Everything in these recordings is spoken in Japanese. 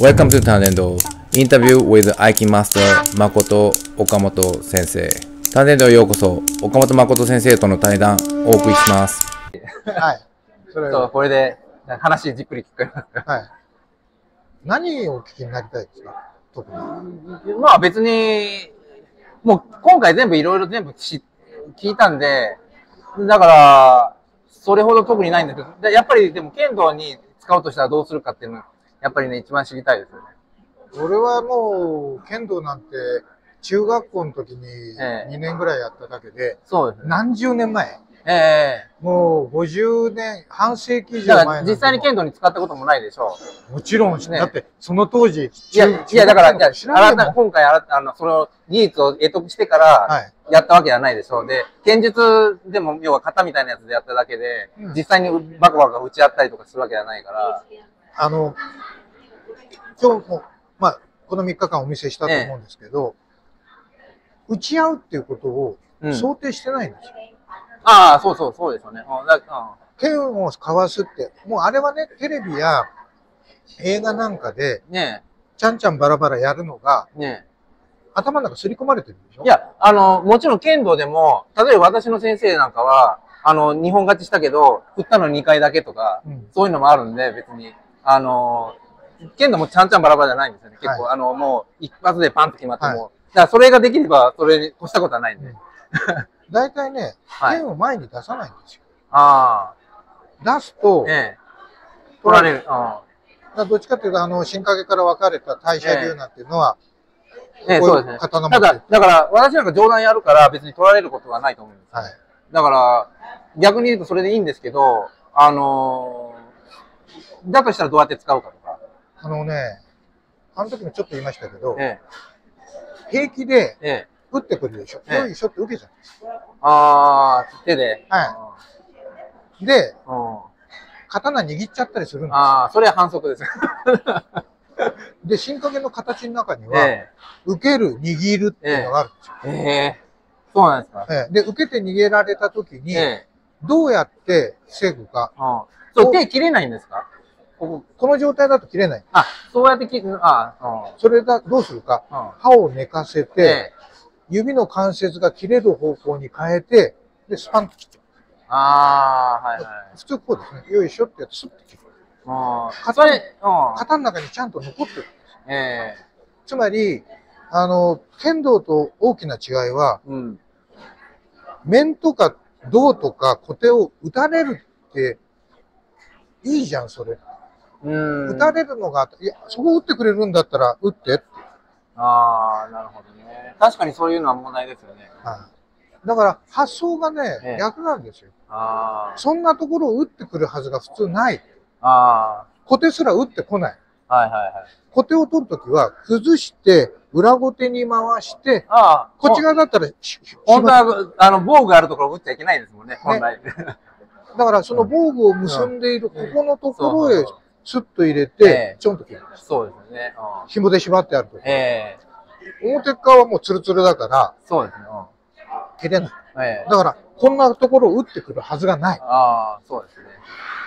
Welcome to Tandendo Interview with Aikin Master Makoto Okamoto 先生。Tandendoへようこそ、岡本誠先生との対談をお送りします。はい。そう、これで話じっくり聞くから。はい。何を聞きになりたいですか？特に。まあ別に、もう今回全部いろいろ全部聞いたんで、だから、それほど特にないんだけど、やっぱりでも剣道に使おうとしたらどうするかっていうのやっぱりね、一番知りたいですよね。俺はもう、剣道なんて、中学校の時に2年ぐらいやっただけで、そうですね、何十年前、もう50年、半世紀以上前なんで。実際に剣道に使ったこともないでしょう。もちろん、ね、だって、その当時、いや、だから、今回、その技術を得得してから、やったわけじゃないでしょう。で、剣術でも、要は型みたいなやつでやっただけで、実際にバカバカ打ち合ったりとかするわけじゃないから、今日も、まあ、この3日間お見せしたと思うんですけど、打ち合うっていうことを想定してないんですよ。ああ、そうですよね。剣をかわすって、もうあれはね、テレビや映画なんかで、ちゃんちゃんバラバラやるのが、頭の中すり込まれてるでしょ？いや、もちろん剣道でも、例えば私の先生なんかは、2本勝ちしたけど、振ったの2回だけとか、そういうのもあるんで、別に。剣道もちゃんちゃんバラバラじゃないんですよね。結構、もう一発でパンと決まっても。だからそれができれば、それに越したことはないんで。大体ね、剣を前に出さないんですよ。ああ。出すと、取られる。どっちかっていうと、新陰から分かれた大社流なんていうのは、そうですね。ただ、だから、私なんか上段やるから別に取られることはないと思うんです。はい。だから、逆に言うとそれでいいんですけど、だとしたらどうやって使うかとか。あの時もちょっと言いましたけど、平気で打ってくるでしょ。そういうショット受けちゃうんです。ああ、手で。はい。で、刀握っちゃったりするんですよ。ああ、それは反則です。で、新陰の形の中には、受ける、握るっていうのがあるんですよ。そうなんですか。で、受けて逃げられた時に、どうやって防ぐか。そう、手切れないんですか？この状態だと切れない。あ、そうやって切る。あ、それだ、どうするか。刃を寝かせて、指の関節が切れる方向に変えて、で、スパンと切る。ああ、はいはい。普通こうですね。よいしょってやって、スッと切る。型の中にちゃんと残ってるんです。つまり、剣道と大きな違いは、面とか胴とか小手を打たれるって、いいじゃん、それ。打たれるのが、いや、そこ打ってくれるんだったら、打って。ああ、なるほどね。確かにそういうのは問題ですよね。だから、発想がね、逆なんですよ。そんなところを打ってくるはずが普通ない。小手すら打ってこない。小手を取るときは、崩して、裏後手に回して、こっち側だったら、本当は、防具あるところを打っちゃいけないですもんね、本来。だからその防具を結んでいるここのところへスッと入れて、ちょんと切る。そうですね。紐で縛ってあると。表側はもうツルツルだから、そうですね。切れない。だから、こんなところを打ってくるはずがない。ああ、そうですね。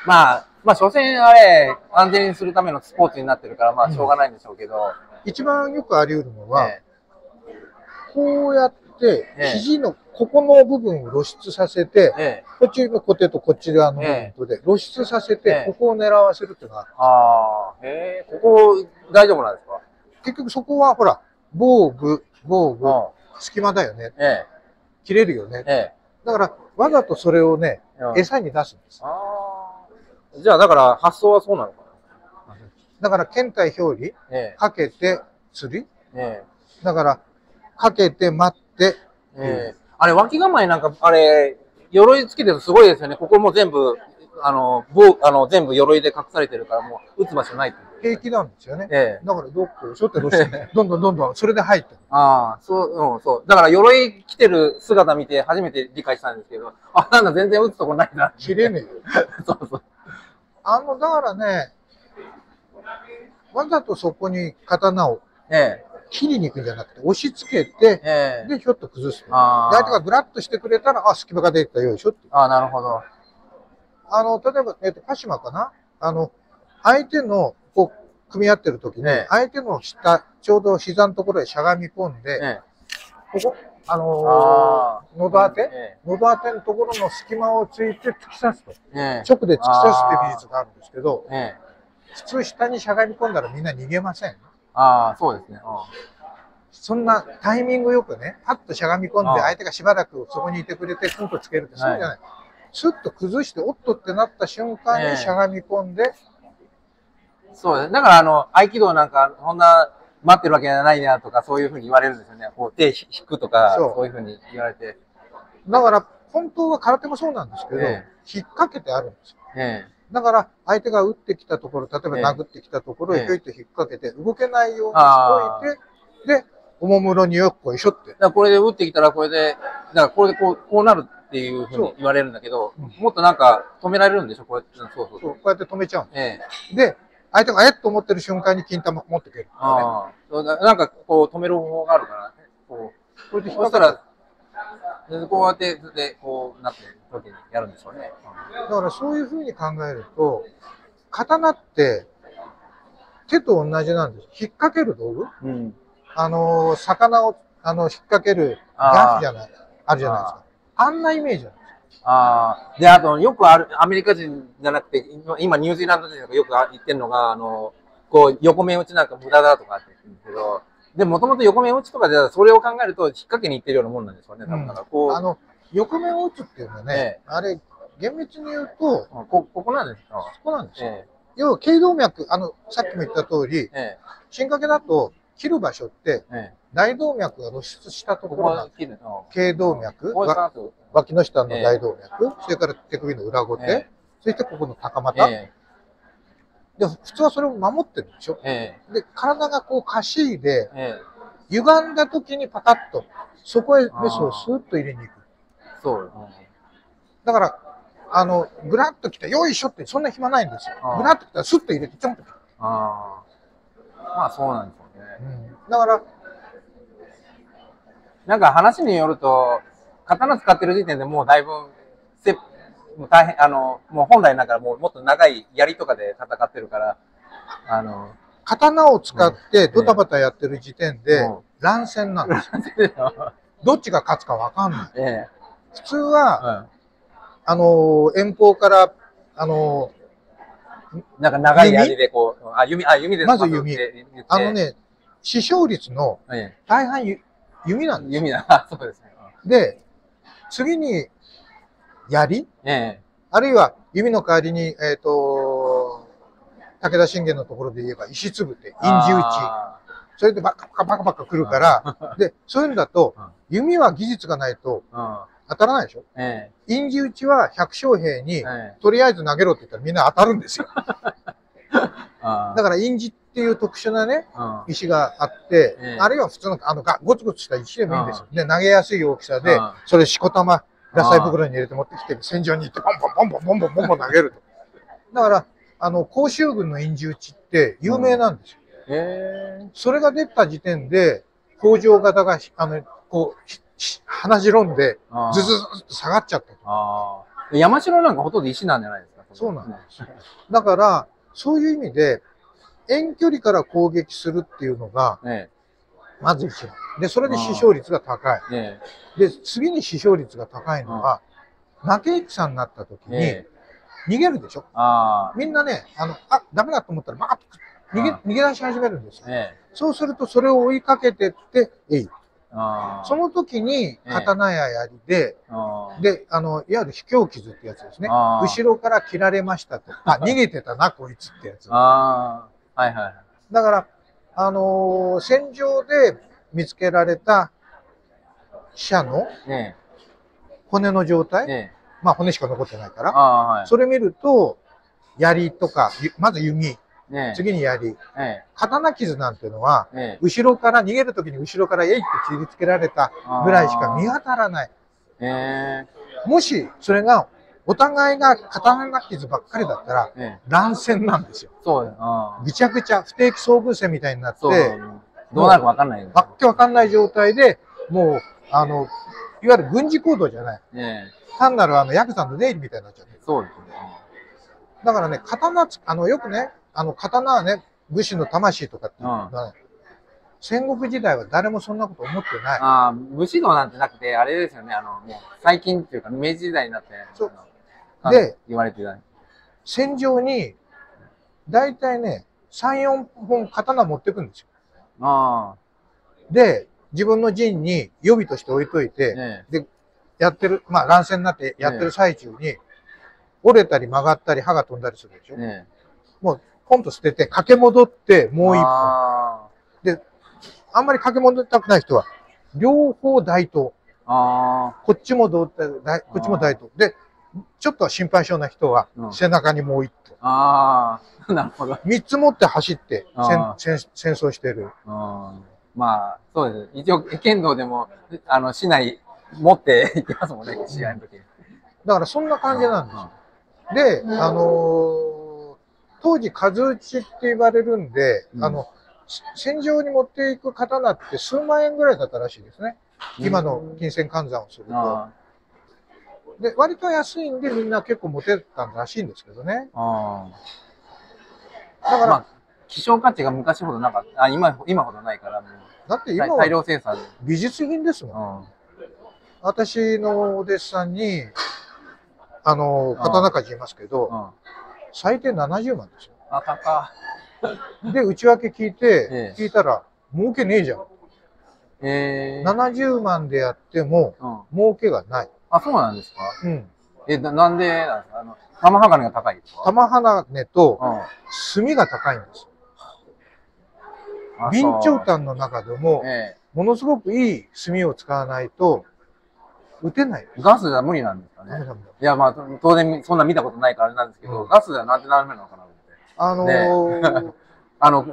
まあ、所詮あれ、安全にするためのスポーツになってるから、まあ、しょうがないんでしょうけど。一番よくあり得るのは、こうやって、肘の、ここの部分を露出させて、こっちの小手とこっち側の部分で露出させて、ここを狙わせるっていうのがある。ここ大丈夫なんですか？結局そこはほら、防具、隙間だよね。切れるよね。だからわざとそれをね、餌に出すんです。じゃあだから発想はそうなのかな？だから剣対表裏、かけて釣り。だから、かけて待って、あれ、脇構えなんか、あれ、鎧つけてるとすごいですよね。ここも全部、全部鎧で隠されてるから、もう、打つ場所ないっていう。平気なんですよね。だから、どっこ、しょってどうして、どんどん、それで入ってる。そう。だから、鎧着てる姿見て、初めて理解したんですけど、なんだ、全然打つとこないな。切れねえよ。そう。だからね、わざとそこに刀を。切りに行くんじゃなくて、押し付けて、で、ひょっと崩す。相手がぐらっとしてくれたら、隙間が出てきたよいしょって。なるほど。例えば、鹿島かな相手の、こう、組み合ってる時に、相手の下、ちょうど膝のところへしゃがみ込んで、ここ、喉当て、喉当てのところの隙間をついて突き刺すと。直で突き刺すって技術があるんですけど、普通下にしゃがみ込んだらみんな逃げません。ああ、そうですね。そんなタイミングよくね、パッとしゃがみ込んで相手がしばらくそこにいてくれてクンとつけるってそうじゃない。スッと崩して、おっとってなった瞬間にしゃがみ込んで。そうですね。だから合気道なんか、そんな待ってるわけじゃないなとか、そういうふうに言われるんですよね。こう手引くとか、そういうふうに言われて。だから、本当は空手もそうなんですけど、引っ掛けてあるんですよ。だから、相手が打ってきたところ、例えば殴ってきたところをひょいと引っ掛けて、動けないようにしといて、で、おもむろによくこう、しょって。だからこれで打ってきたら、これで、だからこれでこうなる。っていうふうに言われるんだけど、もっとなんか止められるんでしょ、こうやって。そうそうそう。こうやって止めちゃうんです。で、相手がえっと思ってる瞬間に金玉持ってくる。なんかこう止める方法があるから、こう。こうやって引っ張ったら、こうやって、こうなって、こうやってやるんでしょうね。だからそういうふうに考えると、刀って手と同じなんです。引っ掛ける道具、魚を引っ掛けるガフじゃない、あるじゃないですか。あんなイメージなんです。ああ。で、あと、よくある、アメリカ人じゃなくて、今、ニュージーランド人とかよく言ってるのが、こう、横面打ちなんか無駄だとかって言ってるんですけど、でもともと横面打ちとかで、それを考えると、引っ掛けにいってるようなもんなんですよね、多分。だからこう。横面を打つっていうのはね、あれ、厳密に言うと、ここなんですか？ここなんですよ。要は、頸動脈、さっきも言った通り、進掛けだと、切る場所って、大動脈が露出したところなんです。頸動脈、脇の下の大動脈、それから手首の裏ごて、そしてここの高股。で、普通はそれを守ってるでしょ。で、体がこうかしいで、歪んだ時にパカッと、そこへメスをスーッと入れに行く。そう。だから、ぐらっと来た、よいしょって、そんな暇ないんですよ。ぐらっと来たらスッと入れて、ちょんと。まあ、そうなんです。だから、なんか話によると、刀使ってる時点でもうだいぶ、大変、もう本来なんかもっと長い槍とかで戦ってるから、刀を使ってドタバタやってる時点で、乱戦なんですよ。どっちが勝つかわかんない。普通は、遠方から、なんか長い槍でこう、弓ですか？まず弓。死傷率の大半弓なんです。弓だ。そうですね。で、次に槍、あるいは弓の代わりに、武田信玄のところで言えば石つぶて、陰地打ち。それでバカバカバカバカ来るから、で、そういうのだと、弓は技術がないと当たらないでしょ。陰地打ちは百姓兵に、とりあえず投げろって言ったらみんな当たるんですよ。だから印字っていう特殊なね、石があって、あるいは普通のゴツゴツした石でもいいんですよ。で、投げやすい大きさで、それしこたま、野菜袋に入れて持ってきて、戦場に行って、ポンポンポンポンポンポンポン投げると。だから、甲州軍の印字打ちって有名なんですよ。それが出た時点で、工場型が、こう、鼻白んで、ずずずと下がっちゃったと。山城なんかほとんど石なんじゃないですか？そうなんです。だから、そういう意味で、遠距離から攻撃するっていうのが、まず一番。で、それで死傷率が高い。で、次に死傷率が高いのが、負け戦になった時に、逃げるでしょ。みんなね、ダメだと思ったら、バーッと逃げ出し始めるんですよ。そうすると、それを追いかけてって、その時に、刀や槍で、いわゆる卑怯傷ってやつですね。後ろから切られましたと。逃げてたな、こいつってやつ。だから、戦場で見つけられた死者の骨の状態、まあ骨しか残ってないから、それ見ると、槍とか、まず弓。次に槍。刀傷なんてのは、後ろから、逃げるときに後ろからえいって切りつけられたぐらいしか見当たらない。もし、それが、お互いが刀傷ばっかりだったら、乱戦なんですよ。ぐちゃぐちゃ、不定期遭遇戦みたいになって、どうなるかわかんない。わっけわかんない状態で、もう、いわゆる軍事行動じゃない。単なるヤクザの出入りみたいになっちゃう。そうですね。だからね、刀、よくね、刀はね、武士の魂とかっていうのは、うん、戦国時代は誰もそんなこと思ってない。ああ、武士道なんてなくて、あれですよね、もう最近っていうか、明治時代になって、そうで、言われてた。戦場に、だいたいね、3、4本刀持ってくんですよ。ああ。で、自分の陣に予備として置いといて、ね、で、やってる、まあ乱戦になってやってる最中に、ね、折れたり曲がったり刃が飛んだりするでしょ。ね、もう、ポンと捨てて、駆け戻って、もう一本。で、あんまり駆け戻りたくない人は、両方大刀。こっちも同体、こっちも大刀。で、ちょっと心配性な人は、背中にもう一刀。ああ、なるほど。三つ持って走って、戦争してる。まあ、そうです。一応、剣道でも、市内持っていきますもんね、試合の時。だから、そんな感じなんですよ。で、当時、数打ちって言われるんで、戦場に持っていく刀って数万円ぐらいだったらしいですね。今の金銭換算をすると。で、割と安いんでみんな結構持てたらしいんですけどね。だから、まあ、希少価値が昔ほどなかった。今ほどないから、もう。だって今は大量生産で美術品ですもん。私のお弟子さんに、刀鍛冶いますけど、最低70万ですよ。あ、高い。で、内訳聞いたら、儲けねえじゃん。70万でやっても、儲けがない。あ、そうなんですか？うん。なんでなんですか？玉鋼が高いですか？玉鋼と、炭が高いんです。備長炭の中でも、ものすごくいい炭を使わないと、打てない。ガスじゃ無理なんですかね。いや、まあ、当然、そんな見たことないからあれなんですけど、ガスじゃなんてなるのかな。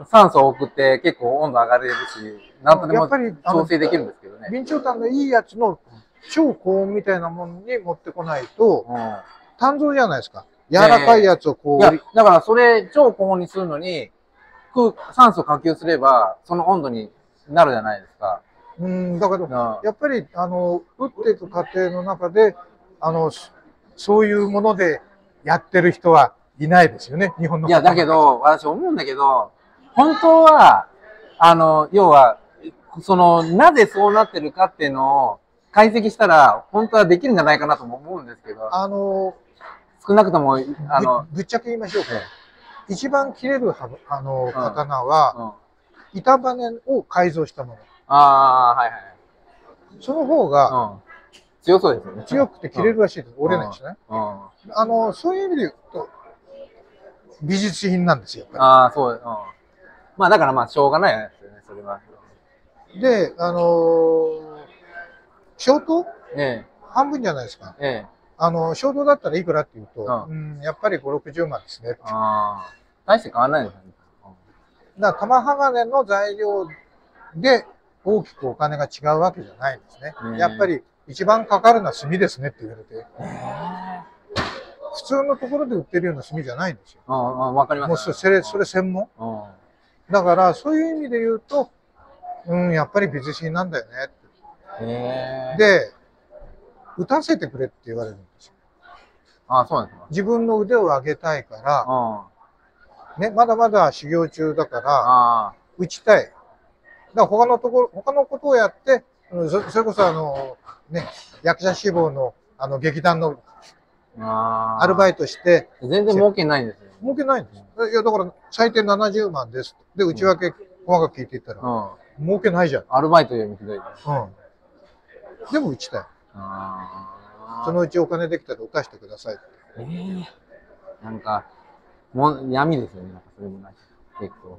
酸素を送って結構温度上がれるし、なんとでも調整できるんですけどね。備長炭のいいやつの超高温みたいなものに持ってこないと、炭造じゃないですか。柔らかいやつをこう。だからそれ超高温にするのに、酸素を補給すれば、その温度になるじゃないですか。だけど、やっぱり、打っていく過程の中で、そういうものでやってる人は、いないですよね、日本の。いや、だけど、私思うんだけど、本当は、要は、なぜそうなってるかっていうのを解析したら、本当はできるんじゃないかなとも思うんですけど。少なくとも、ぶっちゃけ言いましょうか。一番切れる、刀は、板バネを改造したもの。ああ、はいはい。その方が、強そうですよね。強くて切れるらしいです。折れないしね。そういう意味で言うと、美術品なんですよ。ああ、そう。まあ、だからまあ、しょうがないですよね、それは。で、小刀？半分じゃないですか。小刀だったらいくらって言うと、やっぱり5、60万ですね。ああ、大して変わらないですよね。だから、玉鋼の材料で大きくお金が違うわけじゃないんですね。やっぱり、一番かかるのは炭ですねって言われて。普通のところで売ってるような炭じゃないんですよ。わかります。もうそれ専門。だから、そういう意味で言うと、やっぱり美術品なんだよね。で、打たせてくれって言われるんですよ。ああ、そうなんですか。自分の腕を上げたいから、ね、まだまだ修行中だから、打ちたい。だから他のことをやって、それこそね、役者志望の劇団のアルバイトして。全然儲けないんですよ。儲けないんですよ。いや、だから、最低70万です。で、内訳、細かく聞いていったら、儲けないじゃん。アルバイトよりもひどい。でも、打ちたい。そのうちお金できたら、打たしてください。なんか、闇ですよね。それもない。結構。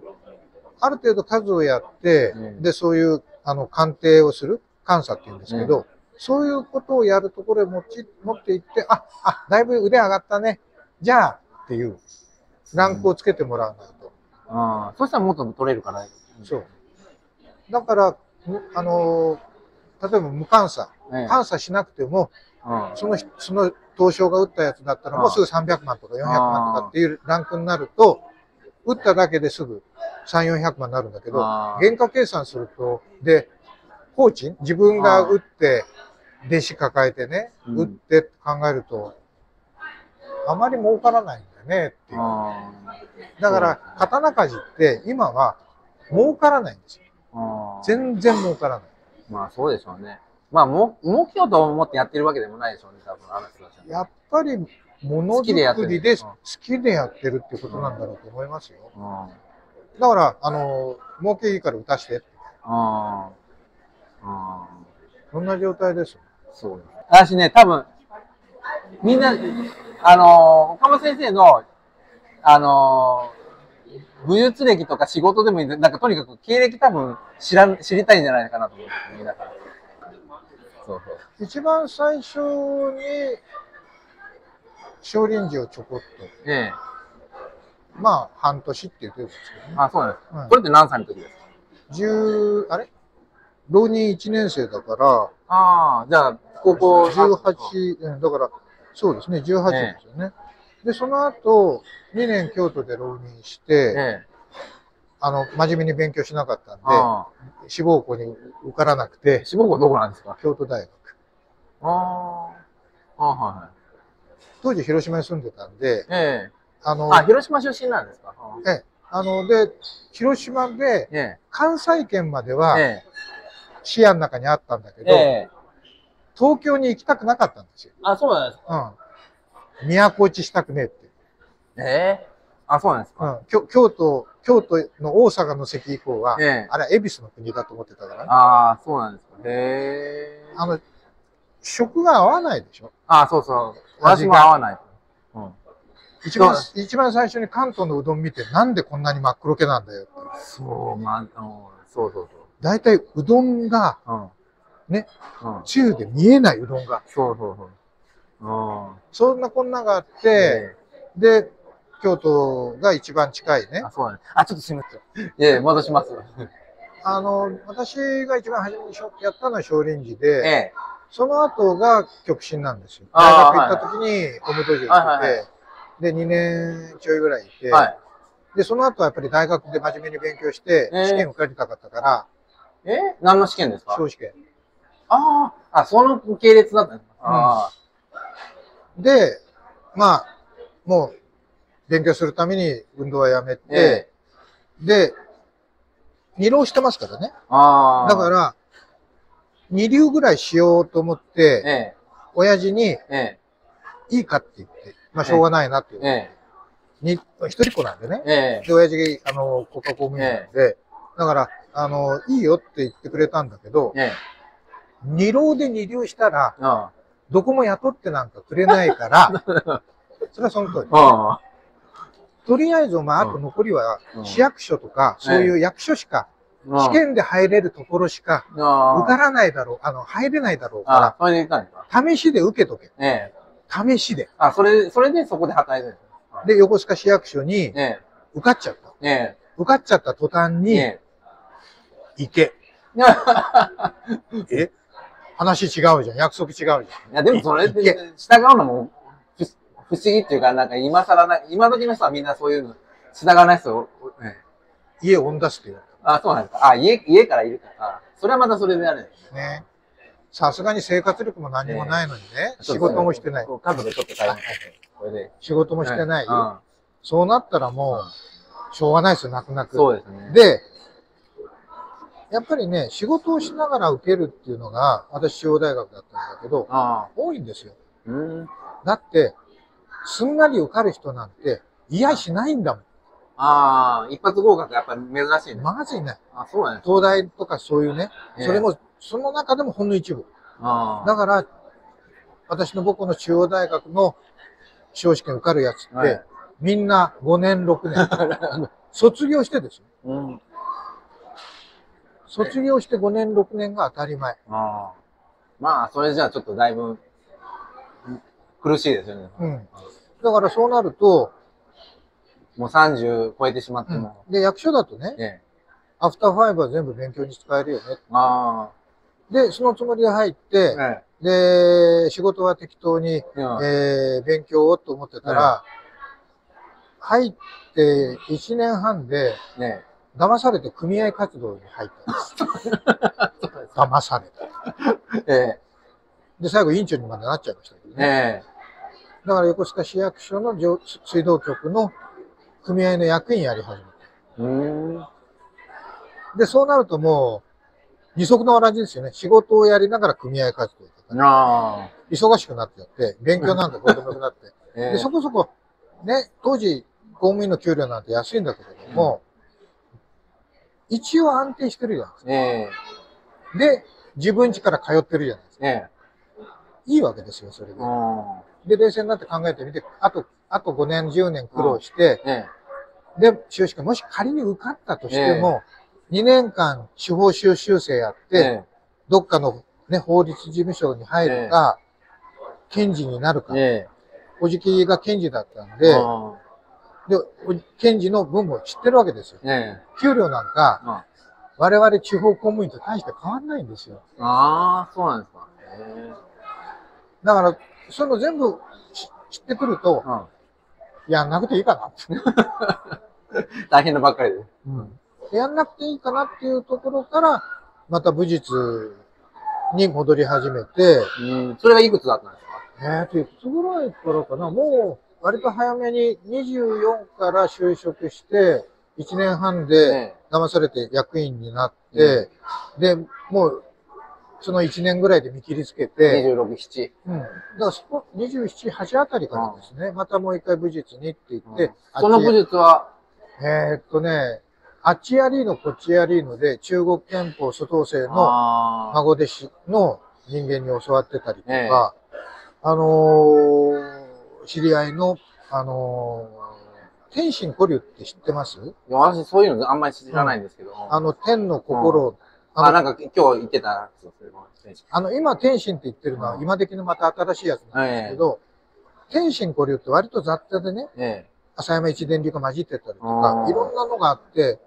ある程度数をやって、で、そういう、鑑定をする、監査って言うんですけど、そういうことをやるところへ持っていって、だいぶ腕上がったね。じゃあ、っていう、ランクをつけてもらわないと。そしたらもっと取れるから。そう。だから、例えば無監査。監査しなくても、その刀匠が打ったやつだったら、もうすぐ300万とか400万とかっていうランクになると、打っただけですぐ3、400万になるんだけど、原価計算すると、で、放置？自分が打って、弟子抱えてね、打って考えると、あまり儲からないんだよねっていう。だから刀鍛冶って今は儲からないんですよ。全然儲からない。まあそうでしょうね。まあ儲けようと思ってやってるわけでもないでしょうね、多分話だし。やっぱりものづくりで好きでやってるってことなんだろうと思いますよ。だから儲けいいから打たしてって。そんな状態ですよ。そうです。私ね、多分みんな岡本先生の武術歴とか仕事でもいいんで、なんかとにかく経歴多分知りたいんじゃないかなと思うんですよね。だからそうそう、一番最初に少林寺をちょこっと、まあ半年っていう程度ですけどね。あ、そうなんです。これって何歳の時ですか？あれ浪人1年生だから、ああ、じゃあ高校18だから、そうですね、18ですよね。でその後2年京都で浪人して、真面目に勉強しなかったんで志望校に受からなくて。志望校どこなんですか？京都大学。ああ、はいはい。当時広島に住んでたんで、広島出身なんですか？で広島で関西圏までは視野の中にあったんだけど、東京に行きたくなかったんですよ。あ、そうなんですか。都落ちしたくねえって。あ、そうなんですか。京都の大阪の関以降は、あれは恵比寿の国だと思ってたからね。ああ、そうなんですか。へえ。食が合わないでしょ。あ、そうそう。味も合わない。一番最初に関東のうどん見て、なんでこんなに真っ黒けなんだよって。そう、そうそうそう。大体うどんが、ね、中で見えないうどんが。そうそうそう。そんなこんながあって、で、京都が一番近いね。あ、そうなんです。あ、ちょっとすみません。戻します。私が一番初めにやったのは少林寺で、その後が極真なんですよ。大学行った時におむどじを作って、で、2年ちょいぐらいいて、で、その後はやっぱり大学で真面目に勉強して、試験受かりたかったから。何の試験ですか？司法試験。ああ、その系列だったんですか？で、まあ、もう、勉強するために運動はやめて、で、二浪してますからね。だから、二流ぐらいしようと思って、親父に、いいかって言って、まあ、しょうがないなっていう。一人っ子なんでね。で、親父が、国家公務員なんで、だから、いいよって言ってくれたんだけど、二浪で二流したら、どこも雇ってなんかくれないから、それはその通り。とりあえず、まあ、あと残りは、市役所とか、そういう役所しか、試験で入れるところしか、受からないだろう、入れないだろうから、試しで受けとけ。試しで。あ、それでそこで働いてる。で、横須賀市役所に、受かっちゃった。受かっちゃった途端に、行け。え？話違うじゃん。約束違うじゃん。いや、でもそれって、従うのも不思議っていうか、なんか今更な、今時の人はみんなそういうの、従わない人、家を追い出すっていう。あ、そうなんですか。あ、家からいるから。それはまたそれであるんですね。さすがに生活力も何もないのにね、仕事もしてない。家族でちょっと大変で。仕事もしてないよ。そうなったらもう、しょうがないですよ、泣く泣く。そうですね。で、やっぱりね、仕事をしながら受けるっていうのが、私、中央大学だったんだけど、多いんですよ。だって、すんなり受かる人なんて、嫌いしないんだもん。ああ、一発合格やっぱり珍しいね。まずいね。あ、そうなんですか。東大とかそういうね、それも、その中でもほんの一部。だから、私の母校の中央大学の司法試験受かるやつって、みんな5年、6年、卒業してですよ。卒業して5年、6年が当たり前。まあ、それじゃあちょっとだいぶ苦しいですよね。だからそうなると、もう30超えてしまっても。で、役所だとね、アフターファイブは全部勉強に使えるよね。で、そのつもりで入って、で、仕事は適当に勉強をと思ってたら、入って1年半で、騙されて組合活動に入ったんです。騙された。で、最後委員長にまでなっちゃいましたけどね。だから横須賀市役所の水道局の組合の役員やり始めた。で、そうなるともう二足のわらじですよね。仕事をやりながら組合活動とか、ね、忙しくなってやって、勉強なんかどうでもよくなって、で、そこそこ、ね、当時公務員の給料なんて安いんだけれども、一応安定してるじゃないですか。で、自分家から通ってるじゃないですか。いいわけですよ、それで。で、冷静になって考えてみて、あと5年、10年苦労して、で、修士課、もし仮に受かったとしても、2年間司法修正やって、どっかの、ね、法律事務所に入るか、検事になるか、おじきが検事だったんで、で、検事の分も知ってるわけですよ。給料なんか、我々地方公務員と大して変わんないんですよ。そうなんですか。だから、そういうの全部知ってくると、やんなくていいかなって。大変なばっかりで。やんなくていいかなっていうところから、また武術に戻り始めて。それがいくつだったんですか？いくつぐらいからかな。もう、割と早めに24から就職して、1年半で騙されて役員になって、で、もう、その1年ぐらいで見切りつけて。26、7。だからそこ、27、8あたりからですね、またもう一回武術にって言って。その武術はあっちやりーのこっちやりーので、中国拳法蘇東生の孫弟子の人間に教わってたりとか、知り合いの、天心古流って知ってます？私そういうのあんまり知らないんですけど。天の心。なんか今日言ってた。今天心って言ってるのは今的のまた新しいやつなんですけど、天心古流って割と雑多でね、朝山一電流が混じってたりとか、いろんなのがあって、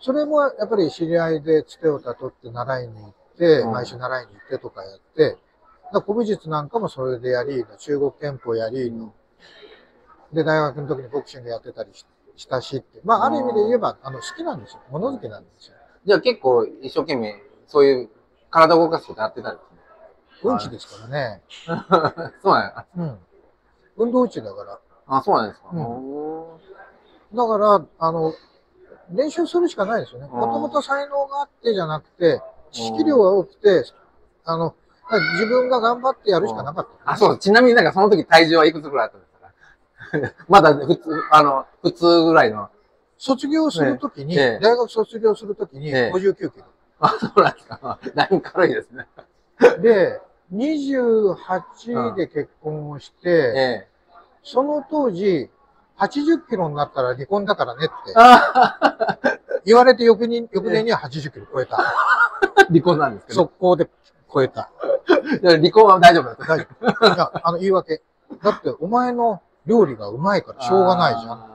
それもやっぱり知り合いでつてをたどって習いに行って、毎週習いに行ってとかやって、古武術なんかもそれでやりの、中国拳法やりの、で、大学の時にボクシングやってたりしたしって。まあ、ある意味で言えば、好きなんですよ。物好きなんですよ。じゃあ結構一生懸命、そういう体を動かすことやってたんですね。うんちですからね。そうなんや。運動中だから。そうなんですか。だから、練習するしかないですよね。もともと才能があってじゃなくて、知識量が多くて、自分が頑張ってやるしかなかった。そう。ちなみになんかその時体重はいくつくらいあったんですか？まだ普通ぐらいの。卒業するときに、大学卒業するときに59キロ。そうなんですか。だいぶ軽いですね。で、28で結婚をして、その当時、80キロになったら離婚だからねって、言われて翌年には80キロ超えた。離婚なんですけど。速攻で超えた。離婚は大丈夫だった。大丈夫。いや、言い訳。だって、お前の、料理がうまいからしょうがないじゃん。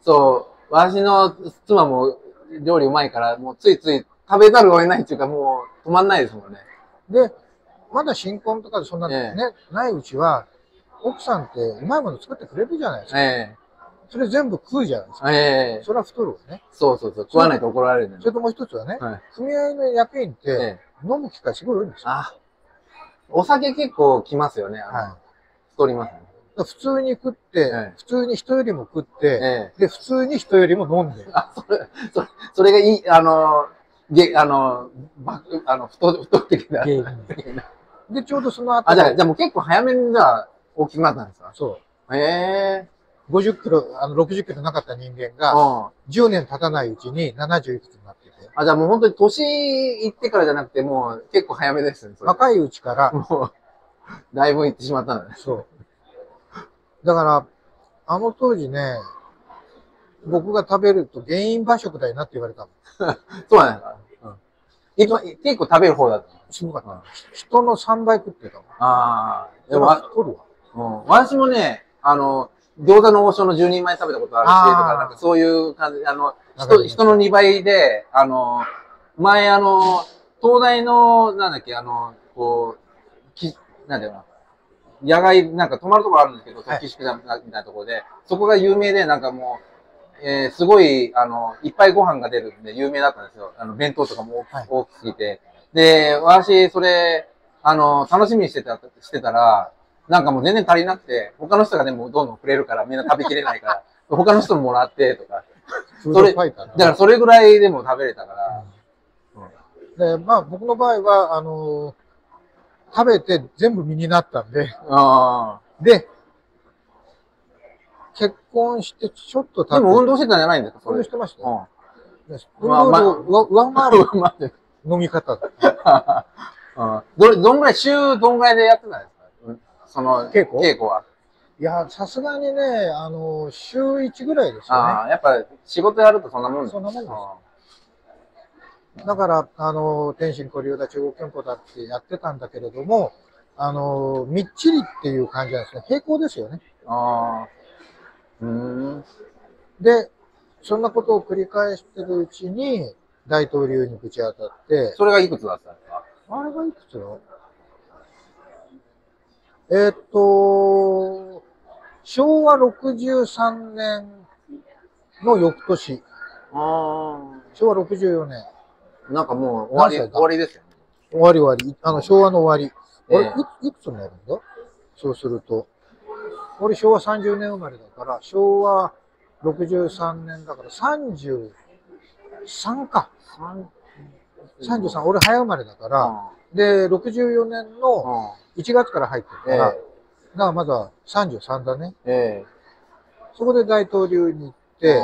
そう、私の妻も料理うまいから、もうついつい食べざるを得ないっていうか、もう止まんないですもんね。で、まだ新婚とかでそんなね、ないうちは、奥さんってうまいもの作ってくれるじゃないですか。それ全部食うじゃないですか。それは太るわね。そう。食わないと怒られるね。それともう一つはね、組合の役員って飲む機会すごい多いんですよ。お酒結構来ますよね。太りますね。普通に食って、普通に人よりも食って、で、普通に人よりも飲んでる。それがいい、太ってきた。で、ちょうどその後。じゃあもう結構早めに、じゃあ、大きくなったんですか？そう。50キロ、60キロなかった人間が、10年経たないうちに70いくつになってて。じゃあもう本当に年いってからじゃなくて、もう結構早めですね。若いうちから。もう、だいぶいってしまったんです。そう。だから、当時ね、僕が食べると原因馬食だよなって言われたの。そうなんですか。結構食べる方だったの。すごかった。人の3倍食ってたもん。でも、太るわ。私もね、餃子の王将の10人前食べたことあるし、なんかそういう感じで、人の2倍で、前東大の、なんだっけ、なんだよな。野外、なんか泊まるところあるんですけど、寄宿みたいなところで、そこが有名で、なんかもう、すごい、いっぱいご飯が出るんで有名だったんですよ。弁当とかも大きすぎて。で、私、それ、楽しみにしてたら、なんかもう全然足りなくて、他の人がね、もうどんどんくれるから、みんな食べきれないから、他の人ももらって、とか。それ、だからそれぐらいでも食べれたから。うん、で、まあ僕の場合は、食べて全部身になったんで。で、結婚してちょっと経って。でも運動してたんじゃないんですか？運動してましたよ。運動を上回る飲み方だった。どんぐらい、週どんぐらいでやってたんですか？その稽古は。いや、さすがにね、週1ぐらいですよね。ああ、やっぱ仕事やるとそんなもんです。そんなもんです。だから、天津古流だ、中国拳法だってやってたんだけれども、みっちりっていう感じなんですね。平行ですよね。ああ。で、そんなことを繰り返してるうちに、大東流にぶち当たって。それがいくつだったんですか？あれがいくつだ？昭和63年の翌年。昭和64年。なんかもう終わりですよね。終わり。昭和の終わり。いくつになるんだ？そうすると。俺昭和30年生まれだから、昭和63年だから33か。33、俺早生まれだから、で、64年の、1月から入ってるから、だからまだ33だね。そこで大東流に行って、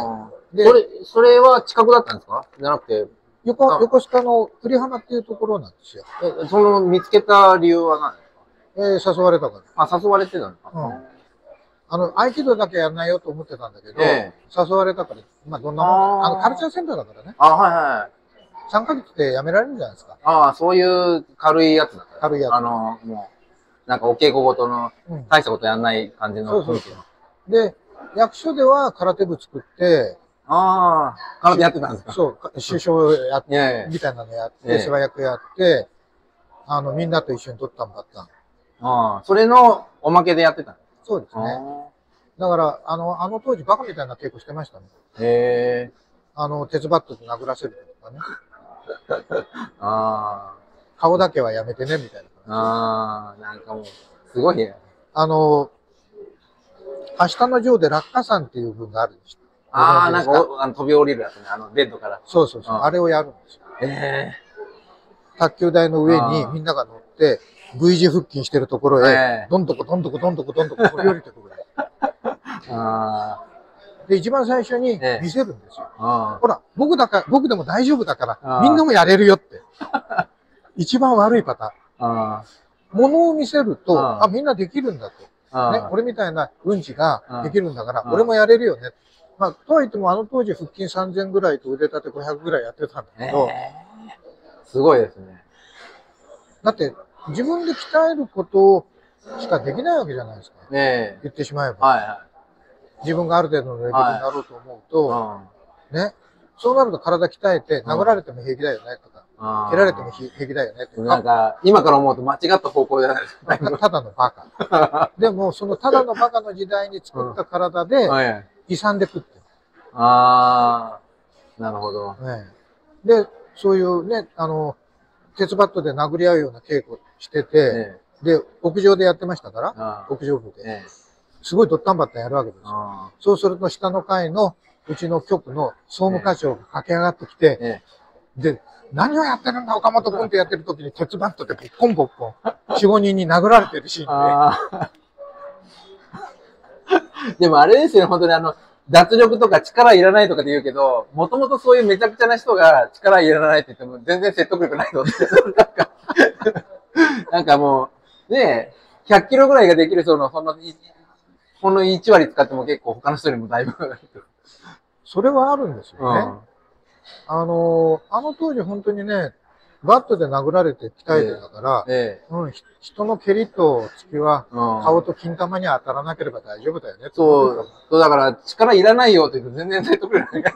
で、それは近くだったんですか？じゃなくて、横須賀の栗浜っていうところなんですよ。その見つけた理由は何ですか？誘われたから。あ、誘われてたんですか？合気道だけやらないよと思ってたんだけど、誘われたから、まあどんなもん、カルチャーセンターだからね。あ、はいはい。3ヶ月でやめられるんじゃないですか。ああ、そういう軽いやつだった。軽いやつ。もう。なんかお稽古ごとの、大したことやんない感じの。そう。で、役所では空手部作って、ああ、空手やってたんですか？そう、首相やって、みたいなのやって、世話役やって、みんなと一緒に撮ったんだった。ああ、それのおまけでやってたんですか？そうですね。だから、あの当時バカみたいな稽古してましたね。へえ。鉄バットで殴らせるとかね。顔だけはやめてね、みたいな。なんかもう、すごいね。明日の城で落下山っていう文があるんですよ。なんか、飛び降りるやつね、ベッドから。そう。あれをやるんですよ。卓球台の上にみんなが乗って、V 字腹筋してるところへ、どんどこどんどこどんどこどんどこ飛び降りてくるぐらい。で、一番最初に見せるんですよ。ほら、僕でも大丈夫だから、みんなもやれるよって。一番悪いパターン。ものを見せると、みんなできるんだと。ね、俺みたいなうんちができるんだから、俺もやれるよね。まあ、とはいっても当時腹筋3000ぐらいと腕立て500ぐらいやってたんだけど。すごいですね。だって、自分で鍛えることしかできないわけじゃないですか。言ってしまえば。自分がある程度のレベルになろうと思うと、ね、そうなると体鍛えて、殴られても平気だよねとか、蹴られても平気だよねとか。なんか、今から思うと間違った方向じゃないですか。ただのバカ。でも、そのただのバカの時代に作った体で、勇んで食ってる。なるほど。で、そういうね、鉄バットで殴り合うような稽古してて、で、屋上でやってましたから、屋上部で。すごいドッタンバッタンやるわけですよ。そうすると下の階のうちの局の総務課長が駆け上がってきて、で、何をやってるんだ岡本君ってやってる時に鉄バットでボッコンボッコン、4、5人に殴られてるシーンで。でもあれですよね、本当に脱力とか力いらないとかで言うけど、もともとそういうめちゃくちゃな人が力いらないって言っても全然説得力ないので、なんかもう、ねえ、100キロぐらいができる人の、この1割使っても結構他の人にもだいぶそれはあるんですよね。当時本当にね、バットで殴られて鍛えてたから、人の蹴りと突きは顔と金玉に当たらなければ大丈夫だよね。そう、だから力いらないよって言うと全然説得力ない。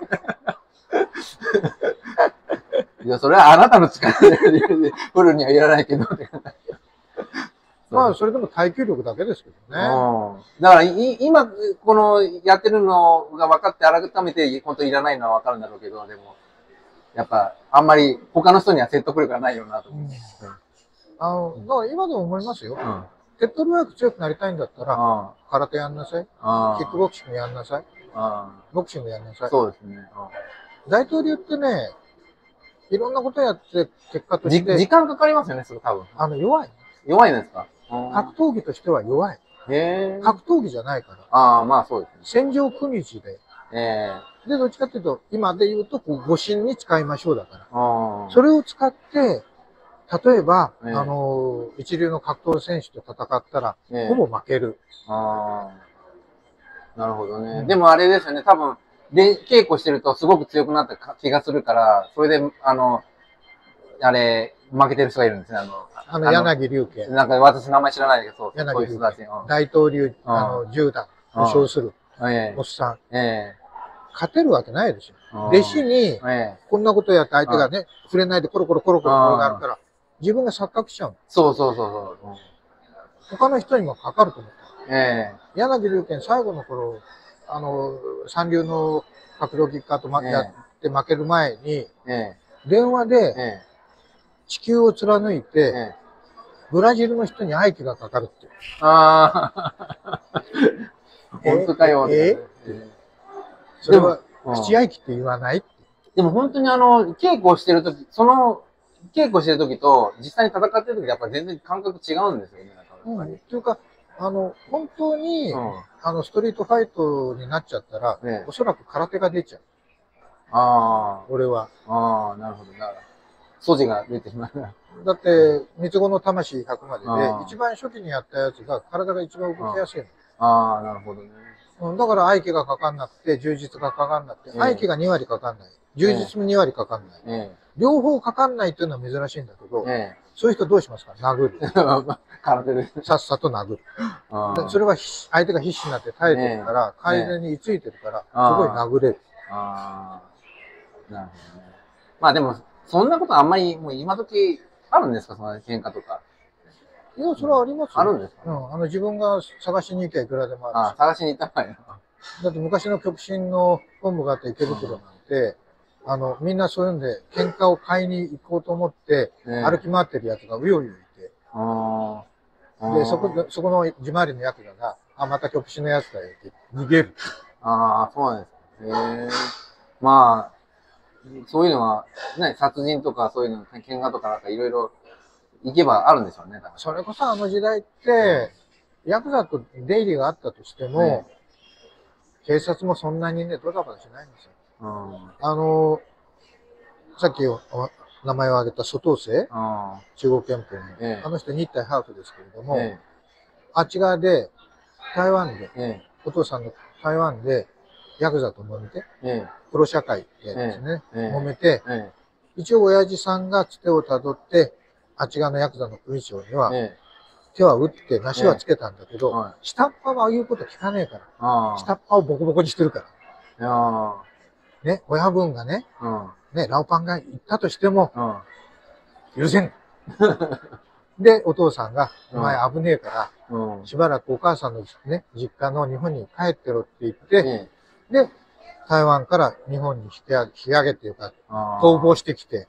いや、それはあなたの力でフルにはいらないけど。まあ、それでも耐久力だけですけどね。だから、今、この、やってるのが分かって、改めて、本当にいらないのは分かるんだろうけど、でも、やっぱ、あんまり、他の人には説得力がないよな、と思って。今でも思いますよ。手っ取り早く強くなりたいんだったら、空手やんなさい。キックボクシングやんなさい。ボクシングやんなさい。そうですね。大統領ってね、いろんなことやって、結果として。時間かかりますよね、それ多分。弱い。弱いんですか？格闘技としては弱い。格闘技じゃないから。ああ、まあそうですね。戦場区日で。で、どっちかっていうと、今で言うと、護身に使いましょうだから。それを使って、例えば、一流の格闘選手と戦ったら、ほぼ負ける。なるほどね。でもあれですよね、多分、で、稽古してるとすごく強くなった気がするから、それで、負けてる人がいるんですね。柳龍家。なんか私名前知らないけど、柳龍家。大東流、十段、負傷する、おっさん。勝てるわけないでしょ。弟子に、こんなことやって相手がね、触れないでコロコロコロコロ転がるから、自分が錯覚しちゃう。そうそうそう。他の人にもかかると思った。柳龍家最後の頃、三流の格闘技家とやって負ける前に、電話で地球を貫いて、ブラジルの人に愛機がかかるって。ああ。本当かよ。それは、口愛機って言わない？でも本当に稽古してるとき、稽古してるときと、実際に戦ってるときやっぱ全然感覚違うんですよね。というか、本当に、ストリートファイトになっちゃったら、おそらく空手が出ちゃう。ああ。俺は。ああ、なるほど。素地が出てしまう。だって、三つ子の魂100までで、一番初期にやったやつが、体が一番動きやすいの。ああ、なるほどね。だから、合気がかかんなくて、柔術がかかんなくて、合気が2割かかんない。柔術も2割かかんない。両方かかんないっていうのは珍しいんだけど、そういう人どうしますか？殴る。空手で。さっさと殴る。それは相手が必死になって耐えてるから、改善に居ついてるから、すごい殴れる。ああ。なるほどね。まあでも、そんなことあんまり、もう今時あるんですか？その喧嘩とか。いや、それはありますよ。あるんですか？自分が探しに行きゃいくらでもある。ああ、探しに行った場合な。だって昔の極真の本部があって池袋なんて、みんなそういうんで、喧嘩を買いに行こうと思って、歩き回ってるやつがうようよいて。で、そこの地回りのやつらが、あ、また極真のやつだよって逃げる。ああ、そうなんですか。まあ、そういうのは、ね、殺人とかそういうの、喧嘩とかなんかいろいろ、行けばあるんでしょうね。それこそ時代って、ヤクザと出入りがあったとしても、警察もそんなにね、ドタバタしないんですよ。さっき名前を挙げた外生、中国憲法の、人日体ハーフですけれども、あっち側で、台湾で、お父さんの台湾で、ヤクザと揉めて、プロ社会でですね、揉めて、一応親父さんがつてをたどって、あっち側のヤクザの組長には、手は打って、梨はつけたんだけど、下っ端は言うこと聞かねえから、下っ端をボコボコにしてるから。ね、親分がね、ラオパンが言ったとしても、許せん。で、お父さんが、お前危ねえから、しばらくお母さんのね、実家の日本に帰ってろって言って、で、台湾から日本に引き上げっていうか、逃亡してきて、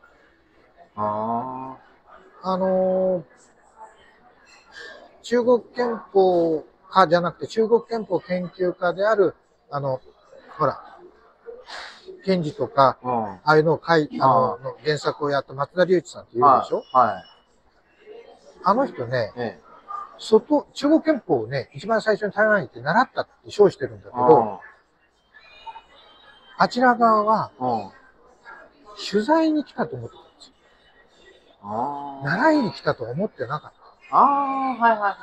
中国憲法家じゃなくて中国憲法研究家である、ほら、検事とか、ああいうのを原作をやった松田隆一さんって言うでしょ？あの人ね、中国憲法をね、一番最初に台湾に行って習ったって称してるんだけど、あちら側は、取材に来たと思ってた。習いに来たとは思ってなかった。ああ、はいはいは